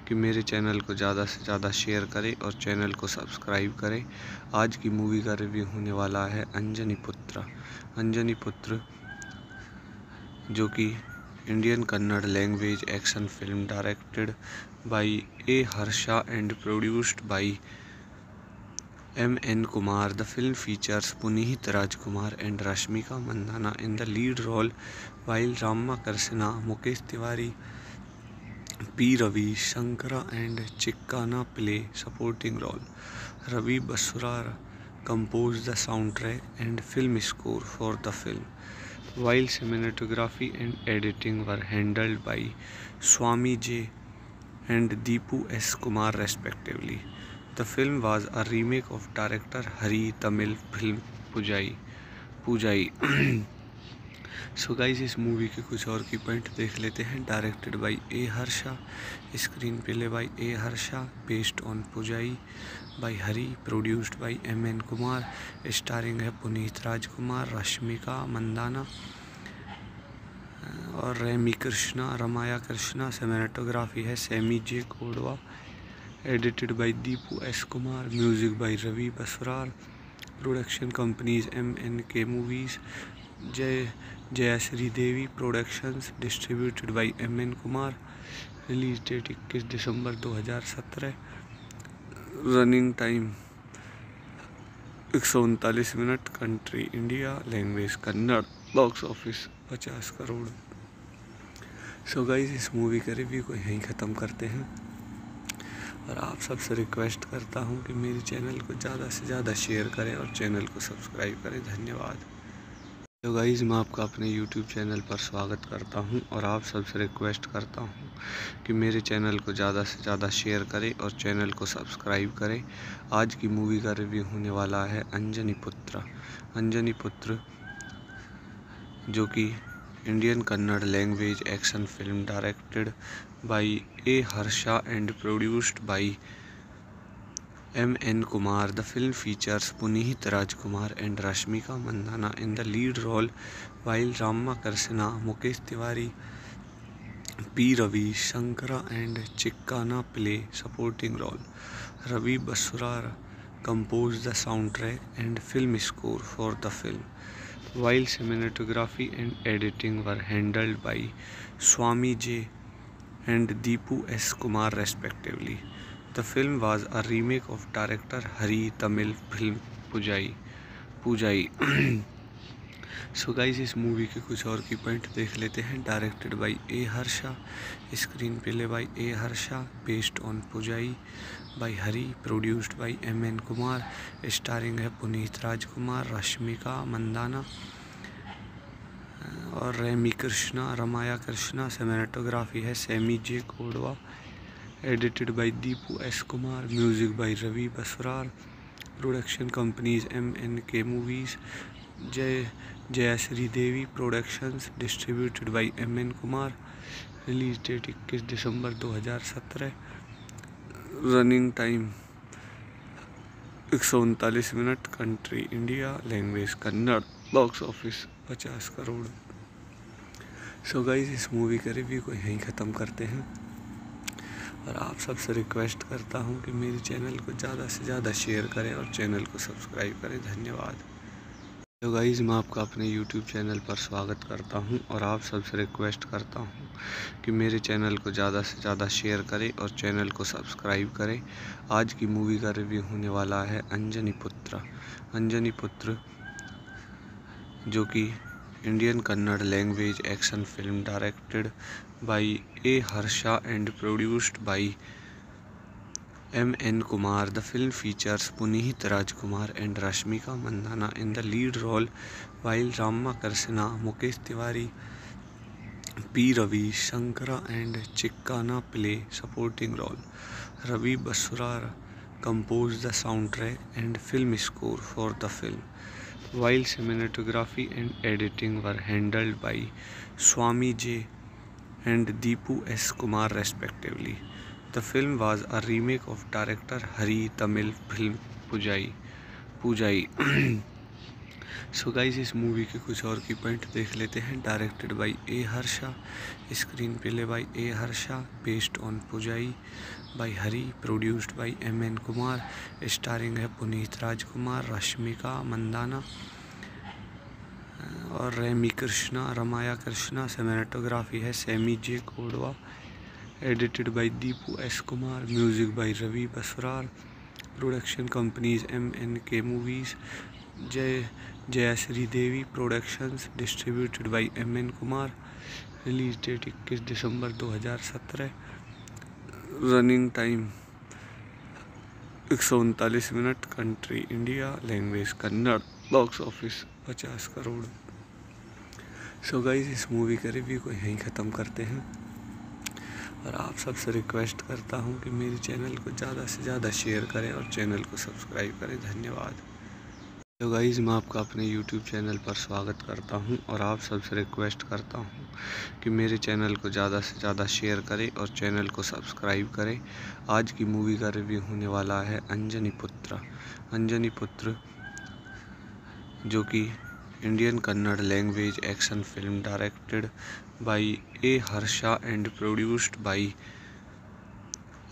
कि मेरे चैनल को ज़्यादा से ज़्यादा शेयर करें और चैनल को सब्सक्राइब करें। आज की मूवी का रिव्यू होने वाला है अंजनी पुत्र, जो कि Indian Kannada language action film, directed by A Harsha and produced by M. N. Kumar. The film features Puneet Rajkumar and Rashmika Mandanna in the lead role, while Ramakrishna, Mukesh Tiwari, P. Ravi, Shankara and Chikkanna play supporting role. Ravi Basrur composed the soundtrack and film score for the film, while cinematography and editing were handled by Swami J and Deepu S. Kumar respectively. The film was a remake of director Hari Tamil film Poojai. So guys इस movie के कुछ और की point देख लेते हैं। Directed by A Harsha, screen play by A Harsha, based on Poojai by Hari, produced by M. N. Kumar, starring है पुनीत राजकुमार, रश्मिका मंदाना और रमाया कृष्णा, सिनेमेटोग्राफी है Sami J Kodava, edited by Deepu S Kumar, music by Ravi Basrur, production companies MNK movies, Jayashree Devi productions, distributed by M. N. Kumar, release date 21 December 2017, running time 139 minute, country India, language Kannada, box office 50 crore. So guys इस movie का review को यहीं ख़त्म करते हैं और आप सबसे रिक्वेस्ट करता हूं कि मेरे चैनल को ज़्यादा से ज़्यादा शेयर करें और चैनल को सब्सक्राइब करें। धन्यवाद। तो गाइस मैं आपका अपने YouTube चैनल पर स्वागत करता हूं और आप सबसे रिक्वेस्ट करता हूं कि मेरे चैनल को ज़्यादा से ज़्यादा शेयर करें और चैनल को सब्सक्राइब करें। आज की मूवी का रिव्यू होने वाला है अंजनी पुत्र। अंजनी पुत्र जो कि Indian Kannada language action film directed by A Harsha and produced by M. N. Kumar. The film features Puneet Rajkumar and Rashmika Mandanna in the lead role, while Ramakrishna, Mukesh Tiwari, P. Ravi, Shankara and Chikkanna play supporting role. Ravi Basrur composed the soundtrack and film score for the film, while cinematography and editing were handled by Swami J and Deepu S. Kumar respectively. The film was a remake of director Hari Tamil film Poojai. So guys, इस movie के कुछ और की point देख लेते हैं। Directed by A Harsha, screen play by A Harsha, based on Poojai by Hari, produced by M. N. Kumar, starring है पुनीत राजकुमार, रश्मिका मंदाना और रमाया कृष्णा, सिनेमेटोग्राफी है Sami J Kodava, edited by Deepu S Kumar, music by Ravi Basrur, production companies MNK movies, Jayashree Devi productions, distributed by M. N. Kumar, release date 21 December 2017, running time 139 minute, country India, language Kannada, box office 50 crore. So guys इस movie का review को यहीं ख़त्म करते हैं और आप सबसे रिक्वेस्ट करता हूं कि मेरे चैनल को ज़्यादा से ज़्यादा शेयर करें और चैनल को सब्सक्राइब करें। धन्यवाद। तो गाइस मैं आपका अपने YouTube चैनल पर स्वागत करता हूं और आप सबसे रिक्वेस्ट करता हूं कि मेरे चैनल को ज़्यादा से ज़्यादा शेयर करें और चैनल को सब्सक्राइब करें। आज की मूवी का रिव्यू होने वाला है अंजनी पुत्र। अंजनी पुत्र जो कि Indian Kannada language action film directed by A Harsha and produced by M. N. Kumar. The film features Puneet Rajkumar and Rashmika Mandanna in the lead role, while Ramakrishna, Mukesh Tiwari, P. Ravi, Shankara and Chikkanna play supporting role. Ravi Basrur composed the soundtrack and film score for the film, while cinematography and editing were handled by Swami J and Deepu S. Kumar respectively. The film was a remake of director Hari Tamil film Poojai. So guys इस movie के कुछ और की point देख लेते हैं। Directed by A Harsha, screen play by A Harsha, based on Poojai by Hari, produced by M. N. Kumar, starring है पुनीत राजकुमार, रश्मिका मंदाना और रमाया कृष्णा, सिनेमेटोग्राफी है Sami J Kodava, edited by Deepu S Kumar, music by Ravi Basrur, production companies MNK movies, Jayashree Devi productions, distributed by M. N. Kumar, release date 21 December 2017, running time 139 minute, country India, language Kannada, box office 50 crore. So guys इस movie का review को यहीं ख़त्म करते हैं और आप सबसे रिक्वेस्ट करता हूं कि मेरे चैनल को ज़्यादा से ज़्यादा शेयर करें और चैनल को सब्सक्राइब करें। धन्यवाद। तो गाइज़ मैं आपका अपने YouTube चैनल पर स्वागत करता हूं और आप सबसे रिक्वेस्ट करता हूं कि मेरे चैनल को ज़्यादा से ज़्यादा शेयर करें और चैनल को सब्सक्राइब करें। आज की मूवी का रिव्यू होने वाला है अंजनी पुत्र। अंजनी पुत्र जो कि Indian Kannada language action film directed by A Harsha and produced by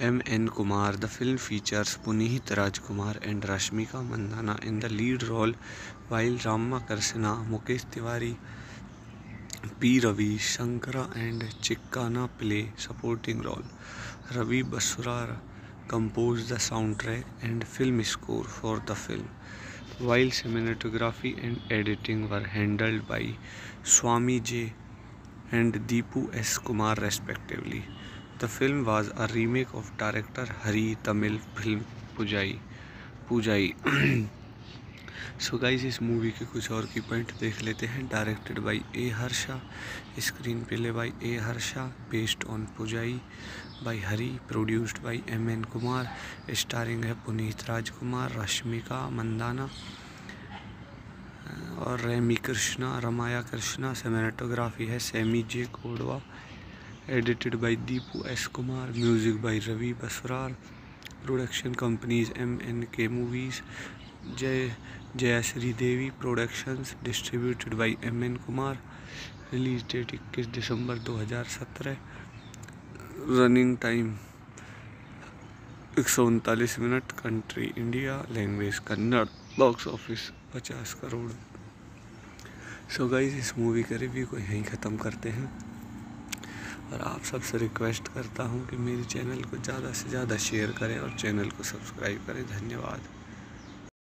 M. N. Kumar. The film features Puneet Rajkumar and Rashmika Mandanna in the lead role, while Ramakrishna, Mukesh Tiwari, P. Ravi, Shankara and Chikkanna play supporting role. Ravi Basrur composed the soundtrack and film score for the film, while cinematography and editing were handled by Swami J and Deepu S. Kumar respectively. The film was a remake of director Hari Tamil film Poojai. So guys इस movie के कुछ और की point देख लेते हैं। Directed by A Harsha, screen play by A Harsha, based on Poojai by Hari, produced by M. N. Kumar, starring है पुनीत राजकुमार, रश्मिका मंदाना और रमाया कृष्णा, सिनेमेटोग्राफी है Sami J, edited by Deepu S Kumar, music by Ravi Basrur, production companies MNK movies, Jayashree Devi productions, distributed by M. N. Kumar, release date 21 December 2017, running time 139 minute, country India, language Kannada, box office 50 crore. So guys इस movie का review को यहीं ख़त्म करते हैं और आप सबसे रिक्वेस्ट करता हूं कि मेरे चैनल को ज़्यादा से ज़्यादा शेयर करें और चैनल को सब्सक्राइब करें। धन्यवाद।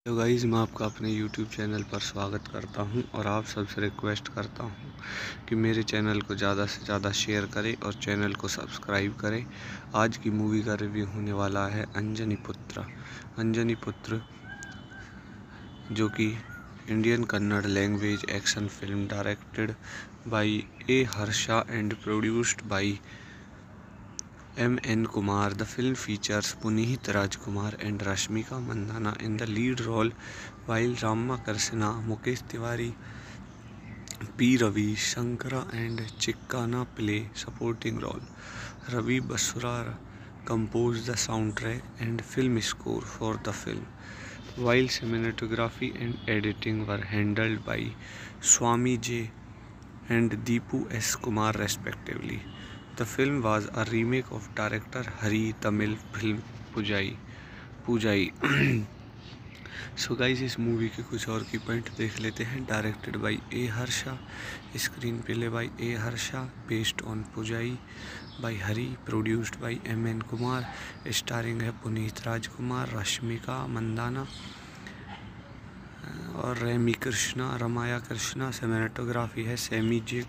तो गाइज़ मैं आपका अपने YouTube चैनल पर स्वागत करता हूं और आप सबसे रिक्वेस्ट करता हूं कि मेरे चैनल को ज़्यादा से ज़्यादा शेयर करें और चैनल को सब्सक्राइब करें। आज की मूवी का रिव्यू होने वाला है अंजनी पुत्र, जो कि Indian Kannada language action film, directed by A Harsha and produced by M. N. Kumar. The film features Puneet Rajkumar and Rashmika Mandanna in the lead role, while Ramakrishna, Mukesh Tiwari, P. Ravi, Shankara and Chikkanna play supporting role. Ravi Basrur composed the soundtrack and film score for the film, while cinematography and editing were handled by Swami J and Deepu S. Kumar respectively. The film was a remake of director Hari Tamil film Poojai. So guys इस movie के कुछ और की point देख लेते हैं। Directed by A Harsha, screen play by A Harsha, based on Poojai by Hari, produced by M. N. Kumar, starring है पुनीत राजकुमार, रश्मिका मंदाना और रमाया कृष्णा, सिनेमेटोग्राफी है Sami J,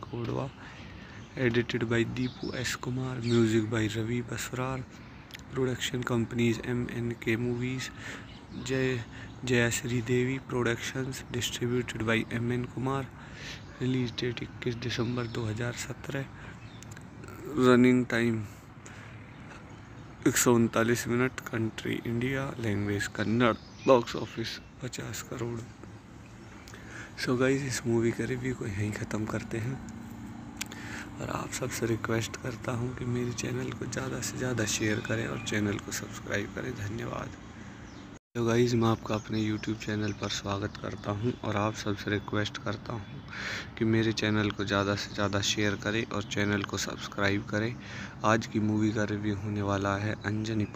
edited by Deepu S Kumar, music by Ravi Basrur, production companies MNK movies, Jayashree Devi productions, distributed by M. N. Kumar, release date 21 December 2017, running time 139 minute, country India, language Kannada, box office 50 crore. So guys इस movie का review को यहीं ख़त्म करते हैं और आप सबसे रिक्वेस्ट करता हूं कि मेरे चैनल को ज़्यादा से ज़्यादा शेयर करें और चैनल को सब्सक्राइब करें। धन्यवाद। तो गाइज़ मैं आपका अपने YouTube चैनल पर स्वागत करता हूं और आप सबसे रिक्वेस्ट करता हूं कि मेरे चैनल को ज़्यादा से ज़्यादा शेयर करें और चैनल को सब्सक्राइब करें। आज की मूवी का रिव्यू होने वाला है अंजनी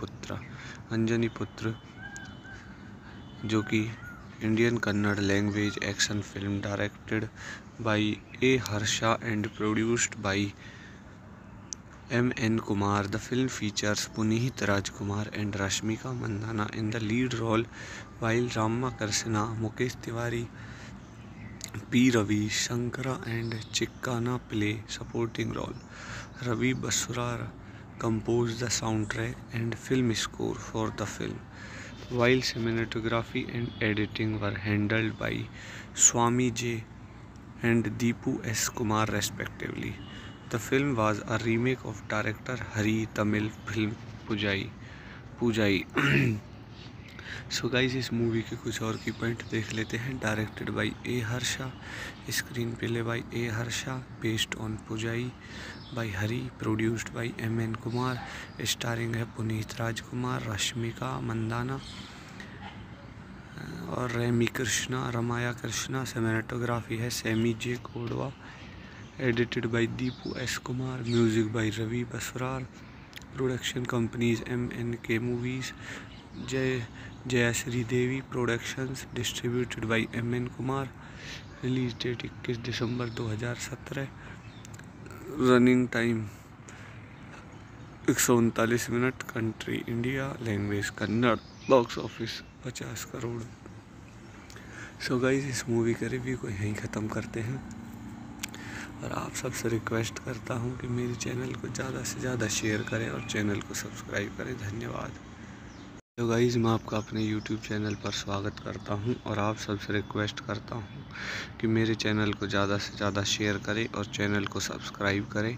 पुत्र, जो कि Indian Kannada language action film, directed by A Harsha and produced by M. N. Kumar. The film features Puneet Rajkumar and Rashmika Mandanna in the lead role, while Ramakrishna, Mukesh Tiwari, P. Ravi, Shankara and Chikkanna play supporting role. Ravi Basrur composed the soundtrack and film score for the film, while cinematography and editing were handled by Swami J and Deepu S. Kumar respectively. The film was a remake of director Hari Tamil film Poojai. So guys इस movie के कुछ और की point देख लेते हैं। Directed by A Harsha, screen play by A Harsha, based on Poojai by Hari, produced by M. N. Kumar, starring है पुनीत राजकुमार, रश्मिका मंदाना और रमाया कृष्णा, सिनेमेटोग्राफी है Sami J, edited by Deepu S Kumar, music by Ravi Basrur, production companies MNK movies, Jayashree Devi productions, distributed by M. N. Kumar, release date 21 December 2017, running time 139 minute, country India, language Kannada, box office 50 crore. So guys इस movie का review को यहीं ख़त्म करते हैं और आप सबसे रिक्वेस्ट करता हूं कि मेरे चैनल को ज़्यादा से ज़्यादा शेयर करें और चैनल को सब्सक्राइब करें। धन्यवाद। तो गाइज़ मैं आपका अपने YouTube चैनल पर स्वागत करता हूं और आप सबसे रिक्वेस्ट करता हूं कि मेरे चैनल को ज़्यादा से ज़्यादा शेयर करें और चैनल को सब्सक्राइब करें।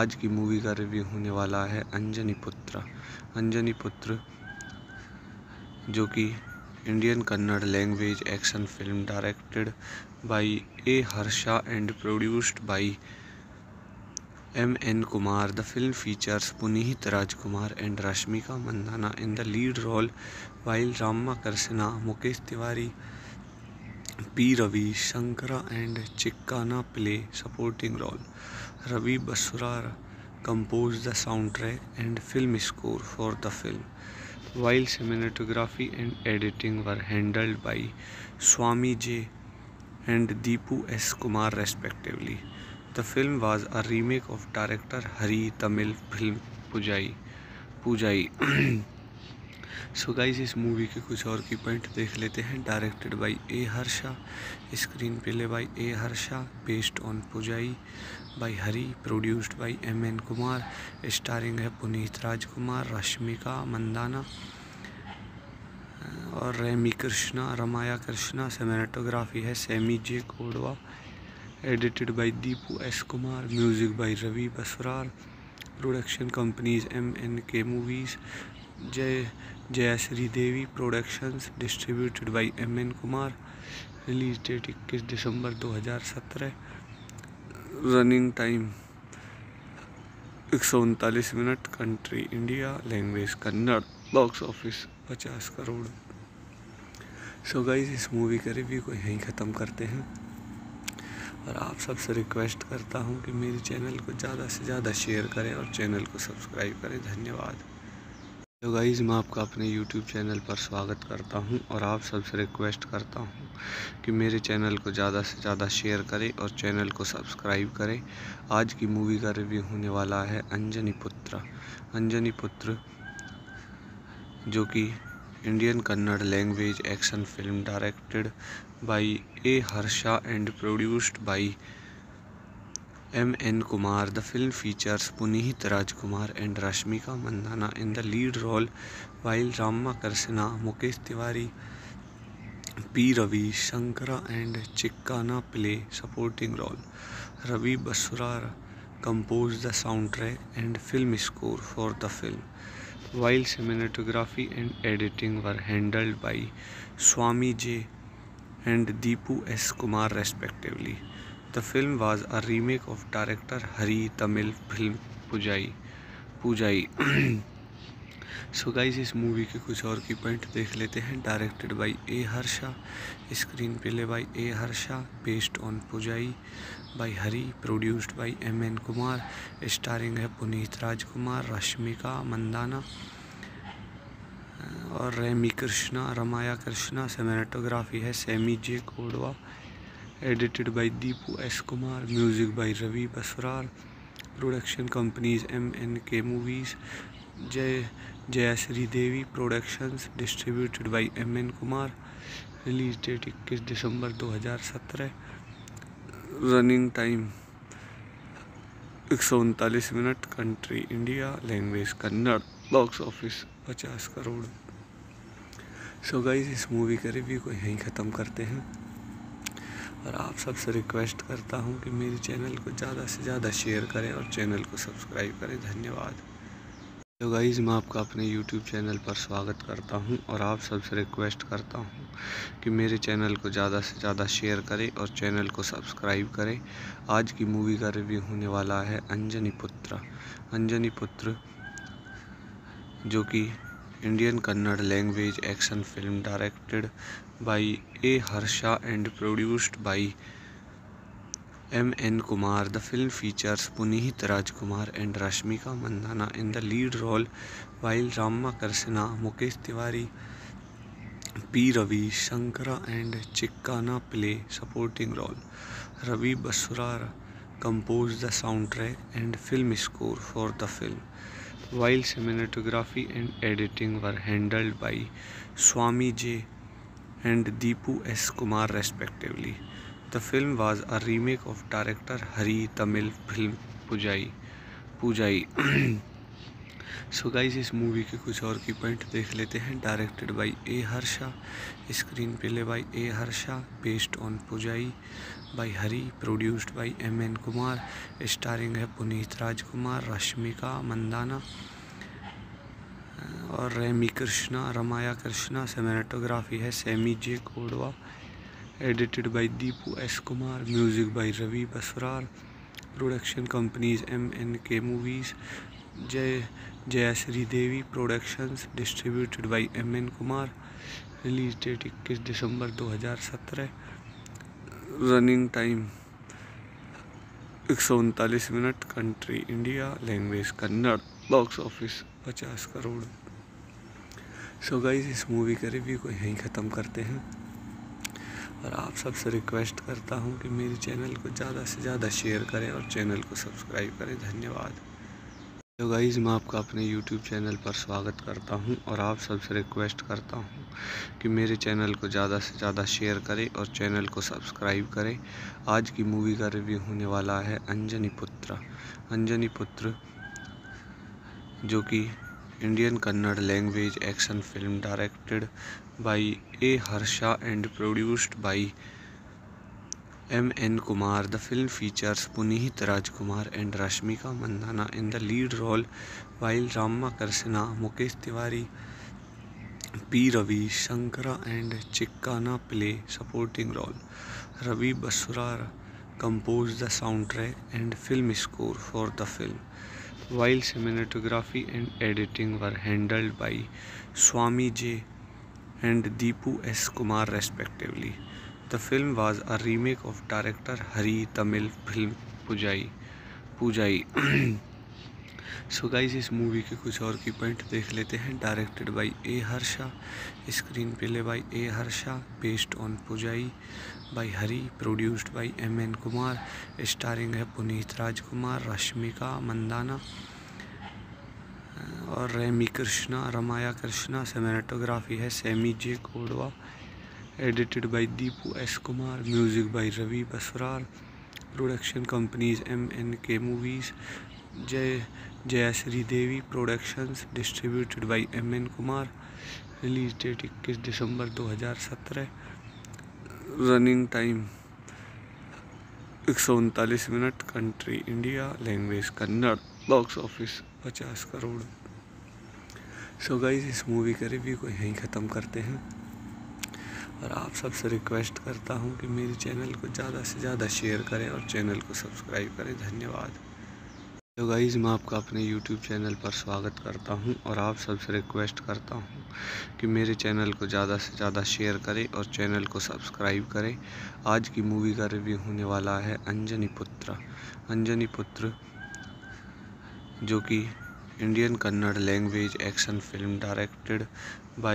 आज की मूवी का रिव्यू होने वाला है अंजनी पुत्र। अंजनी पुत्र जो कि Indian Kannada language action film directed by A Harsha and produced by M. N. Kumar. The film features Puneet Rajkumar and Rashmika Mandanna in the lead role, while Ramakrishna, Mukesh Tiwari, P. Ravi, Shankara and Chikkanna play supporting role. Ravi Basrur composed the soundtrack and film score for the film, while cinematography and editing were handled by Swami J and Deepu S. Kumar respectively. The film was a remake of director Hari Tamil film Poojai. So guys, इस movie के कुछ और की point देख लेते हैं। Directed by A Harsha, screen play by A Harsha, based on Poojai by Hari, produced by M. N. Kumar, starring है पुनीत राजकुमार, रश्मिका मंदाना और रमाया कृष्णा। सिनेमेटोग्राफी है Sami J Kodava, edited by Deepu S Kumar, music by Ravi Basrur, production companies MNK movies, Jayashree Devi productions, distributed by M. N. Kumar. Release date 21 December 2017। Running time 139 minute. Country India, language Kannada, box office 50 crore. So guys, इस movie का review को यहीं ख़त्म करते हैं और आप सबसे रिक्वेस्ट करता हूं कि मेरे चैनल को ज़्यादा से ज़्यादा शेयर करें और चैनल को सब्सक्राइब करें। धन्यवाद। तो गाइज़, मैं आपका अपने YouTube चैनल पर स्वागत करता हूं और आप सबसे रिक्वेस्ट करता हूं कि मेरे चैनल को ज़्यादा से ज़्यादा शेयर करें और चैनल को सब्सक्राइब करें। आज की मूवी का रिव्यू होने वाला है अंजनी पुत्र। अंजनी पुत्र जो कि Indian Kannada language action film directed by A Harsha and produced by M. N. Kumar. The film features Puneet Rajkumar and Rashmika Mandanna in the lead role, while Ramakrishna, Mukesh Tiwari, P. Ravi, Shankara and Chikkanna play supporting role. Ravi Basrur composed the soundtrack and film score for the film, while cinematography and editing were handled by Swami J and Deepu S. Kumar respectively. The film was a remake of director Hari Tamil film Poojai. So guys, इस movie के कुछ और की point देख लेते हैं। Directed by A Harsha, screen play by A Harsha, based on Poojai by Hari, produced by M. N. Kumar, starring है पुनीत राजकुमार, रश्मिका मंदाना और रमाया कृष्णा। सिनेमेटोग्राफी है Sami J Kodava, edited by Deepu S Kumar, music by Ravi Basrur, production companies MNK movies, Jayashree Devi productions, distributed by M. N. Kumar. Release date 21 December 2017। Running time 139 minute. Country India, language Kannada, box office 50 crore. So guys, इस movie का review को यहीं ख़त्म करते हैं और आप सबसे रिक्वेस्ट करता हूं कि मेरे चैनल को ज़्यादा से ज़्यादा शेयर करें और चैनल को सब्सक्राइब करें। धन्यवाद। तो गाइज़, मैं आपका अपने YouTube चैनल पर स्वागत करता हूं और आप सबसे रिक्वेस्ट करता हूं कि मेरे चैनल को ज़्यादा से ज़्यादा शेयर करें और चैनल को सब्सक्राइब करें। आज की मूवी का रिव्यू होने वाला है अंजनी पुत्र। अंजनी पुत्र जो कि Indian Kannada language action film directed by A Harsha and produced by M. N. Kumar. The film features Puneet Rajkumar and Rashmika Mandanna in the lead role, while Ramakrishna, Mukesh Tiwari, P. Ravi, Shankara and Chikkanna play supporting role. Ravi Basrur composed the soundtrack and film score for the film, while cinematography and editing were handled by Swami J and Deepu S. Kumar respectively. The film was a remake of director Hari Tamil film Poojai. So guys इस movie के कुछ और की point देख लेते हैं। Directed by A Harsha, screen play by A Harsha, based on Poojai by Hari, produced by M.N. Kumar, starring है पुनीत राजकुमार, रश्मिका मंदाना और रामकृष्णा रमाया कृष्णा। सिनेमेटोग्राफी है Sami J Kodava, edited by Deepu S Kumar, music by Ravi Basrur, production companies MNK movies, Jayashree Devi productions, distributed by M.N. Kumar. Release date 21 December 2017। Running time 139 minute. Country India, language Kannada. Box office 50 crore. So guys इस movie का review को यहीं ख़त्म करते हैं और आप सबसे रिक्वेस्ट करता हूं कि मेरे चैनल को ज़्यादा से ज़्यादा शेयर करें और चैनल को सब्सक्राइब करें। धन्यवाद। तो गाइज़ मैं आपका अपने YouTube चैनल पर स्वागत करता हूं और आप सबसे रिक्वेस्ट करता हूं कि मेरे चैनल को ज़्यादा से ज़्यादा शेयर करें और चैनल को सब्सक्राइब करें। आज की मूवी का रिव्यू होने वाला है अंजनी पुत्र। अंजनी पुत्र जो कि Indian Kannada language action film, directed by A Harsha and produced by M.N. Kumar. The film features Puneet Rajkumar and Rashmika Mandanna in the lead role, while Ramakrishna, Mukesh Tiwari, P. Ravi, Shankara and Chikkanna play supporting role. Ravi Basrur composed the soundtrack and film score for the film, while cinematography and editing were handled by Swami J and Deepu S. Kumar respectively. The film was a remake of director Hari Tamil film Poojai. So guys इस movie के कुछ और की point देख लेते हैं। Directed by A Harsha, screen play by A Harsha, based on Poojai by Hari, produced by M.N. Kumar, starring है पुनीत राजकुमार, रश्मिका मंदाना और रामकृष्णा रमाया कृष्णा। सिनेमेटोग्राफी है Sami J Kodava, edited by Deepu S Kumar, music by Ravi Basrur, production companies MNK movies, Jayashree Devi productions, distributed by M.N. Kumar. Release date 21 December 2017। Running time 139 minute. Country India, language Kannada. Box office 50 crore. So guys इस movie का review को यहीं ख़त्म करते हैं और आप सबसे रिक्वेस्ट करता हूं कि मेरे चैनल को ज़्यादा से ज़्यादा शेयर करें और चैनल को सब्सक्राइब करें। धन्यवाद। तो गाइज़ मैं आपका अपने YouTube चैनल पर स्वागत करता हूं और आप सबसे रिक्वेस्ट करता हूं कि मेरे चैनल को ज़्यादा से ज़्यादा शेयर करें और चैनल को सब्सक्राइब करें। आज की मूवी का रिव्यू होने वाला है अंजनी पुत्र। अंजनी पुत्र जो कि Indian Kannada language action film, directed by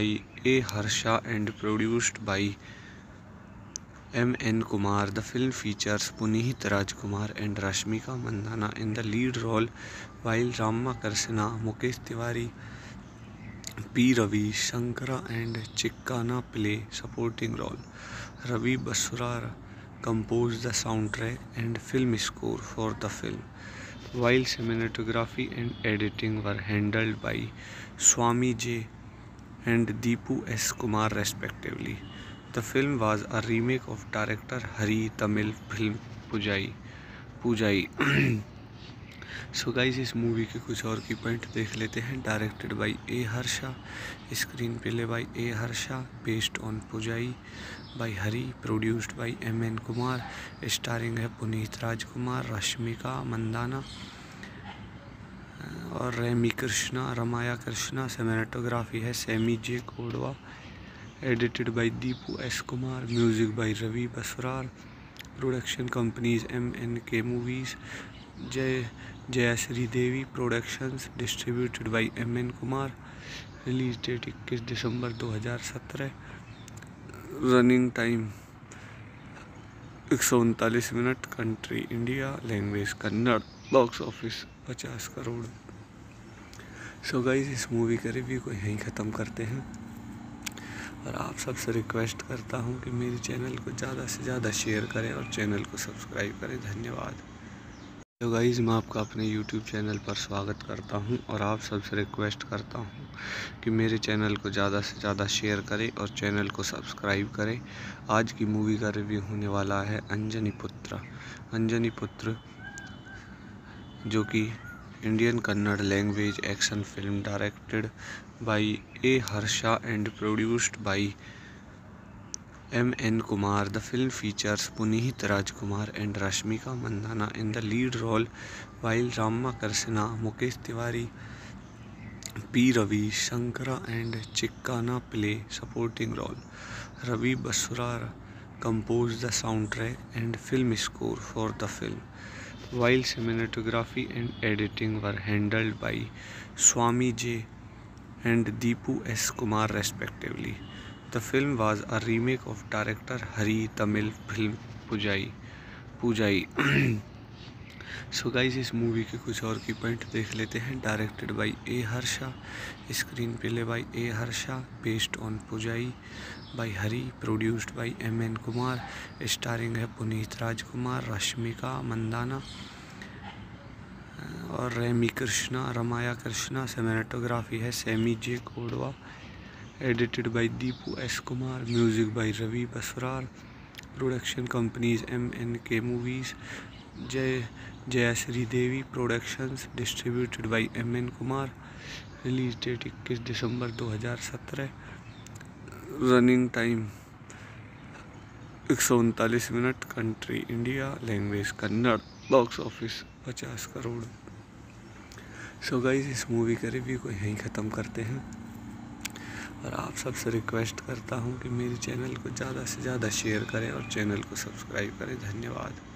A Harsha and produced by M.N. Kumar. The film features Puneet Rajkumar and Rashmika Mandanna in the lead role, while Ramakrishna, Mukesh Tiwari, P. Ravi, Shankara and Chikkanna play supporting role. Ravi Basrur composed the soundtrack and film score for the film, while cinematography and editing were handled by Swami J and Deepu S. Kumar respectively. The film was a remake of director Hari Tamil film Poojai. So guys इस movie के कुछ और की point देख लेते हैं। Directed by A Harsha, screen play by A Harsha, based on Poojai by Hari, produced by M.N. Kumar, starring है पुनीत राजकुमार, रश्मिका मंदाना और रामकृष्णा रमाया कृष्णा। सिनेमेटोग्राफी है Sami J Kodava, edited by Deepu S Kumar, music by Ravi Basrur, production companies MNK movies, Jayashree Devi productions, distributed by M.N. Kumar. Release date 21 December 2017। Running time 139 minute. Country India, language Kannada. Box office 50 crore. So guys इस movie का review को यहीं ख़त्म करते हैं और आप सबसे रिक्वेस्ट करता हूं कि मेरे चैनल को ज़्यादा से ज़्यादा शेयर करें और चैनल को सब्सक्राइब करें। धन्यवाद। तो गाइज़ मैं आपका अपने YouTube चैनल पर स्वागत करता हूं और आप सबसे रिक्वेस्ट करता हूं कि मेरे चैनल को ज़्यादा से ज़्यादा शेयर करें और चैनल को सब्सक्राइब करें। आज की मूवी का रिव्यू होने वाला है अंजनी पुत्र। अंजनी पुत्र जो कि Indian Kannada language action film directed by A Harsha and produced by M. N. Kumar. The film features Puneet Rajkumar and Rashmika Mandanna in the lead role, while Ramakrishna, Mukesh Tiwari, P. Ravi, Shankara and Chikkanna play supporting role. Ravi Basrur composed the soundtrack and film score for the film, while cinematography and editing were handled by Swami J and Deepu S. Kumar respectively. The film was a remake of director Hari Tamil film Poojai. So guys, इस movie के कुछ और की point देख लेते हैं। Directed by A Harsha, screen play by A Harsha, based on Poojai by Hari, produced by M. N. Kumar, starring है पुनीत राजकुमार, रश्मिका मंदाना और रमाया कृष्णा। सिनेमेटोग्राफी है semi J Kodava, edited by Deepu S Kumar, music by Ravi Basrur, production companies MNK movies, Jayashree Devi productions, distributed by M. N. Kumar. Release date 21 December 2017। Running time 139 minute. Country India, language Kannada, box office 50 crore. So guys, इस movie का review को यहीं ख़त्म करते हैं और आप सबसे रिक्वेस्ट करता हूं कि मेरे चैनल को ज़्यादा से ज़्यादा शेयर करें और चैनल को सब्सक्राइब करें। धन्यवाद।